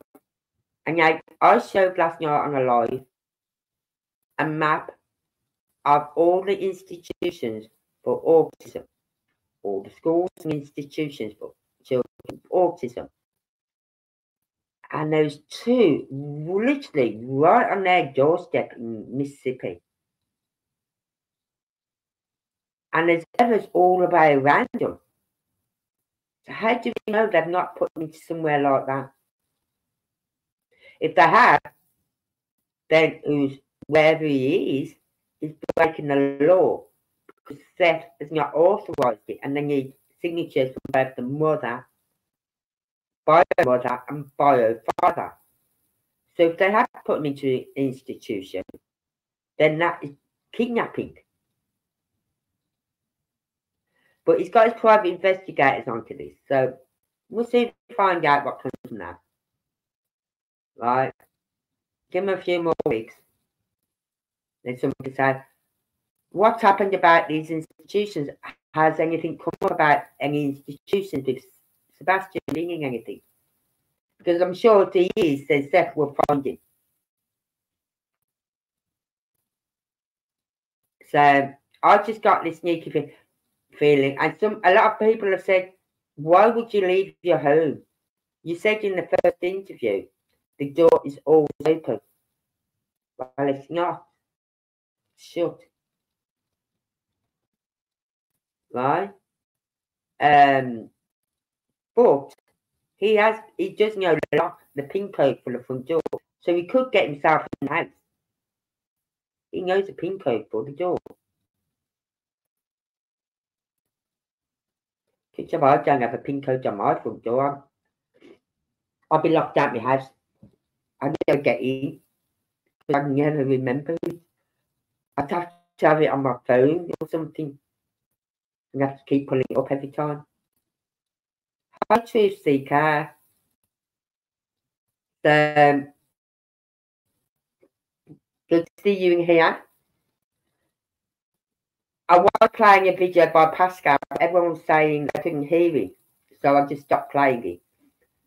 and I showed last night on a live a map of all the institutions for autism, all the schools and institutions for children with autism. And there's two literally right on their doorstep in Mississippi. And there's others all the way around them. So how do we know they've not put me somewhere like that? If they have, then wherever he is breaking the law, because Seth has not authorized it, and they need signatures from both the mother, bio mother, and bio father. So if they have put him into an institution, then that is kidnapping. But he's got his private investigators onto this, so we'll see if we find out what comes from that. Right? Give him a few more weeks. Then someone can say, what's happened about these institutions? Has anything come up about any institutions with Sebastian leading anything? Because I'm sure if he is, then Seth will find him. So I've just got this sneaky feeling, and a lot of people have said, why would you leave your home? You said in the first interview, the door is always open. Well, it's not. It's shut. Right? But he does know to lock the pin code for the front door, so he could get himself in the house. He knows the pin code for the door. Good job I don't have a pin code on my front door. I'll be locked out of my house. I never get in, because I never remember it. I'd have to have it on my phone or something, and have to keep pulling it up every time. Hi, Truth Seeker. Good to see you in here. I was playing a video by Pascal, but everyone was saying I couldn't hear him, so I just stopped playing it.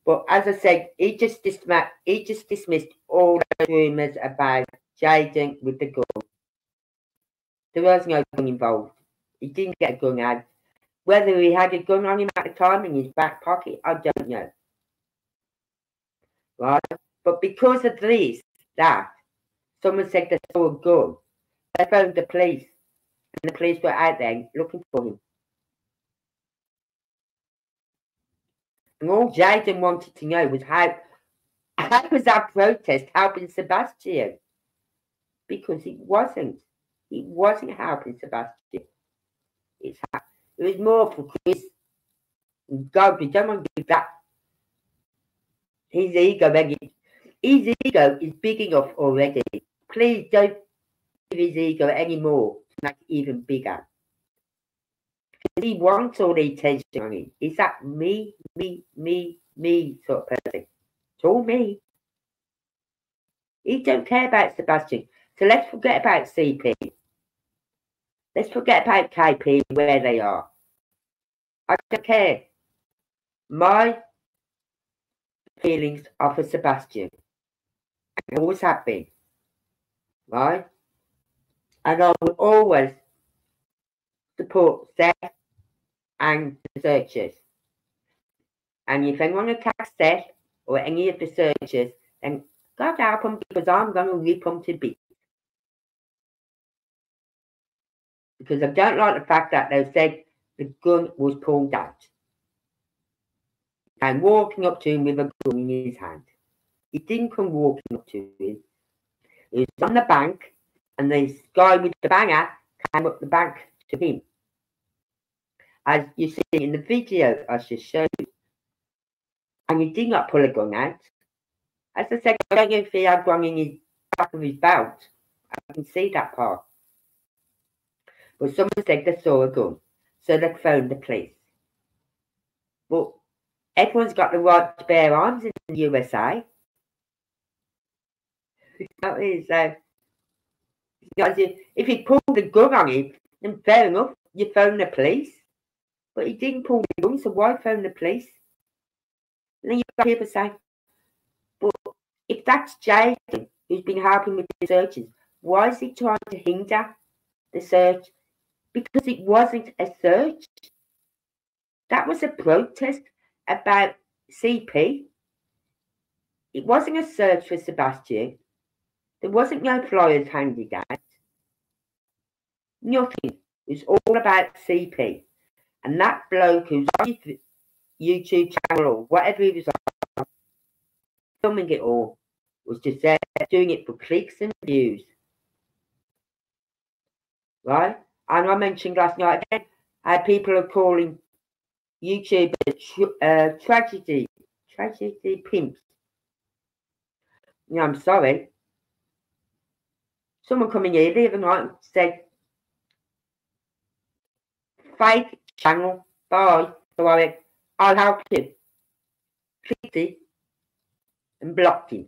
But as I said, he just dismissed all the rumours about Jaden with the gun. There was no gun involved. He didn't get a gun out. Whether he had a gun on him at the time in his back pocket, I don't know. Right? But because of this, someone said they saw a gun, they phoned the police, and the police were out there looking for him. And all Jaden wanted to know was how was that protest helping Sebastian? Because it wasn't. It wasn't helping Sebastian. It was more for Chris. God, we don't want to do that. His ego is big enough already. Please don't give his ego anymore to make it even bigger. He wants all the attention on him. He's that me sort of person. It's all me. He don't care about Sebastian. So let's forget about CP. Let's forget about KP and where they are. I don't care. My feelings are for Sebastian. And always have been. Right? And I will always support Seth and the searchers. And if anyone attacks Seth or any of the searchers, then God help them, because I'm going to rip them to bits. Because I don't like the fact that they said the gun was pulled out and walking up to him with a gun in his hand. He didn't come walking up to him. He was on the bank, and this guy with the banger came up the bank to him. As you see in the video I just showed you. And he did not pull a gun out. As I said, I don't know if he had one in his back of his belt. I can see that part. But someone said they saw a gun, so they phoned the police. But everyone's got the right to bear arms in the USA. If he pulled the gun on him, then fair enough, you phone the police. But he didn't pull the gun, so why phone the police? And then you've got people saying, but if that's Jaden who's been helping with the searches, why is he trying to hinder the search? Because it wasn't a search. That was a protest about CP. It wasn't a search for Sebastian. There wasn't no flyers handed out. Nothing. It was all about CP. And that bloke who's on his YouTube channel or whatever he was on, filming it all, was just there doing it for clicks and views. Right? And I mentioned last night again how people are calling YouTube a tragedy pimps. You know, I'm sorry. Someone coming here the other night and said, fake channel, bye. So I went, I'll help you. Clicked it and blocked him.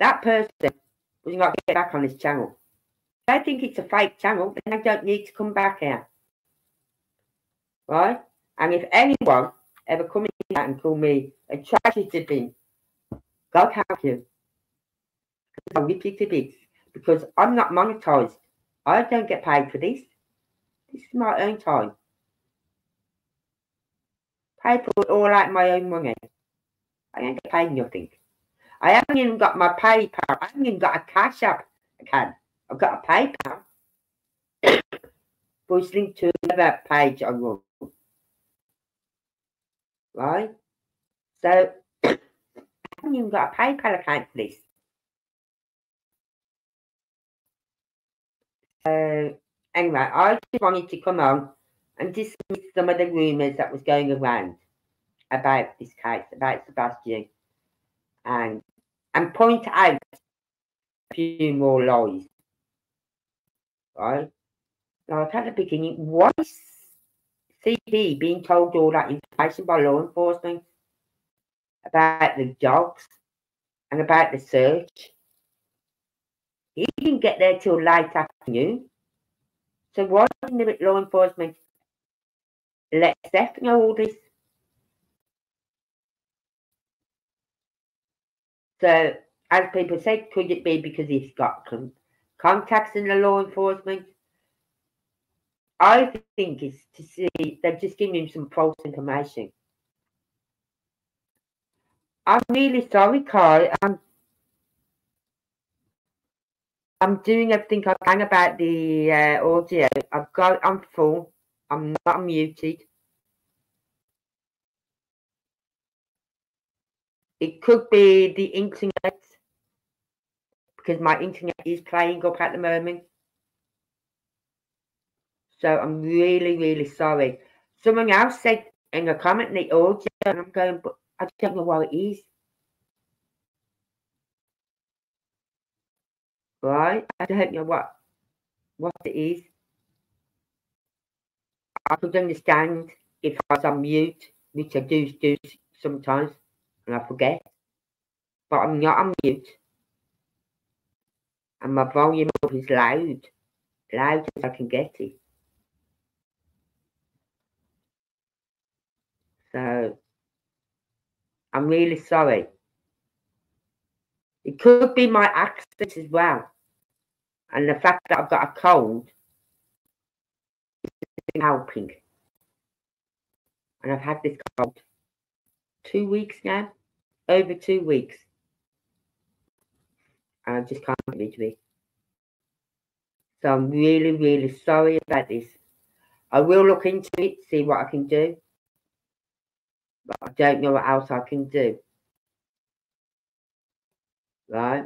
That person was not going to get back on his channel. They think it's a fake channel, then they don't need to come back here. Right? And if anyone ever comes in and call me a tragedy pimp, God help you. I'll rip you to bits because I'm not monetized. I don't get paid for this. This is my own time. Paid for it all out of my own money. I ain't get paid nothing. I haven't even got my PayPal. I haven't even got a Cash App account. I've got a PayPal. But it's linked to another page I run. Right? So, I haven't even got a PayPal account for this. Anyway, I just wanted to come on and dismiss some of the rumours that was going around about this case, about Sebastian, and point out a few more lies. Right? Like at the beginning, why is CP being told all that information by law enforcement about the dogs and about the search? He didn't get there till late afternoon. So why didn't law enforcement let Seth know all this? So, as people said, could it be because he's got contacts in the law enforcement? I think it's to see they've just given him some false information. I'm really sorry, Kai. I'm doing everything I can about the audio. I've got it on full. I'm not muted. It could be the internet, because my internet is playing up at the moment. So I'm really, really sorry. Someone else said in a comment, the audio, and I'm going, but I don't know what it is. Right? I don't know what it is. I could understand if I was on mute, which I do sometimes, and I forget. But I'm not on mute. And my volume up is loud. Loud as I can get it. So, I'm really sorry. It could be my accent as well. And the fact that I've got a cold isn't helping. And I've had this cold 2 weeks now. Over 2 weeks. And I just can't manage it. So I'm really, really sorry about this. I will look into it, see what I can do. But I don't know what else I can do. Right,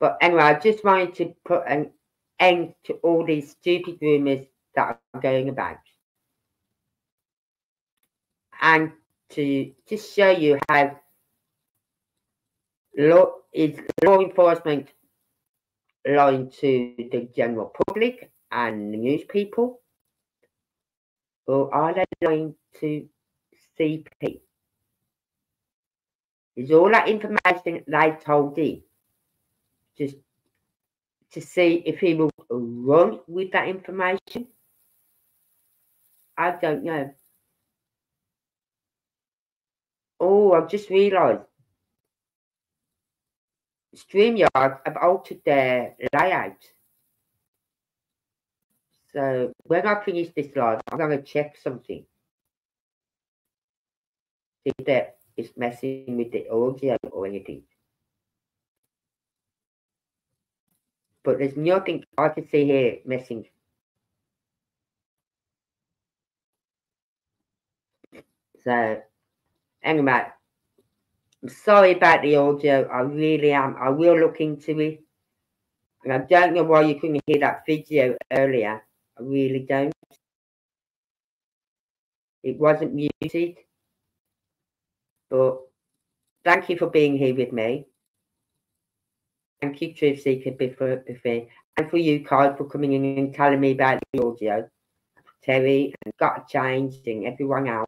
but anyway, I just wanted to put an end to all these stupid rumours that are going about, and to just show you how law enforcement lying to the general public and the news people, or are they lying to CP? Is all that information they told him just to see if he will run with that information? I don't know. Oh, I've just realised. StreamYard have altered their layout. So when I finish this live, I'm going to check something. See that. It's messing with the audio or anything. But there's nothing I can see here messing. So Anyway, I'm sorry about the audio. I really am. I will look into it. And I don't know why you couldn't hear that video earlier. I really don't. It wasn't muted. But thank you for being here with me. Thank you, Truth Seeker, and for you, Kyle, for coming in and telling me about the audio. Terry and Got Changed and everyone else.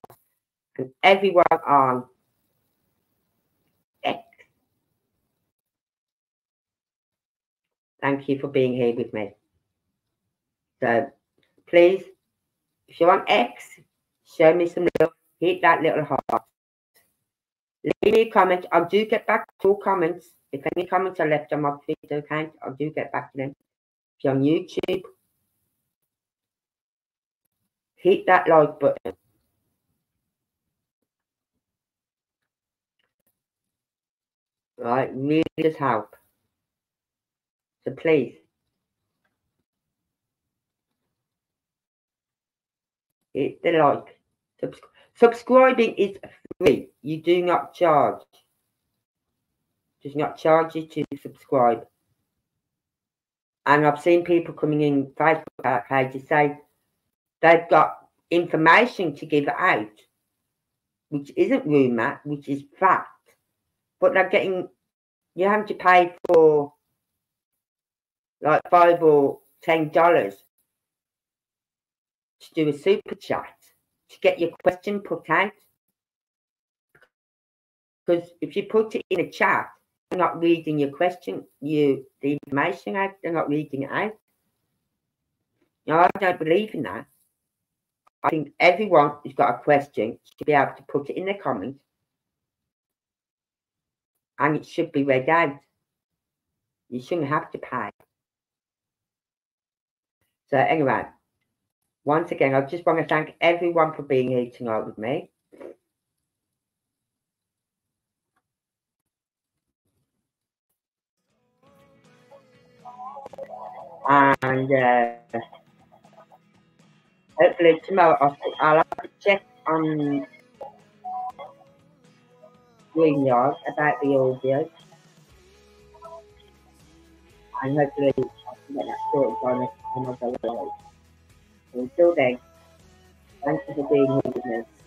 And everyone on X. Thank you for being here with me. So please, if you're on X, show me some love. Hit that little heart. Leave me a comment. I do get back to all comments. If any comments are left on my Twitter account, I do get back to them. If you're on YouTube, hit that like button. Right, really does help. So please, hit the like. Subscribing is free. You do not charge. Does not charge you to subscribe. And I've seen people coming in Facebook pages say they've got information to give out, which isn't rumour, which is fact. But they're getting, you have to pay for like $5 or $10 to do a super chat to get your question put out. Because if you put it in a chat, they're not reading your question, the information out, they're not reading it out. Now, I don't believe in that. I think everyone who's got a question should be able to put it in the comments and it should be read out. You shouldn't have to pay. So anyway, once again, I just want to thank everyone for being here tonight with me. And hopefully tomorrow I'll have to check on StreamYard about the audio. And hopefully I can get that sorted by next time I go live. Until then, thank you for being here with us.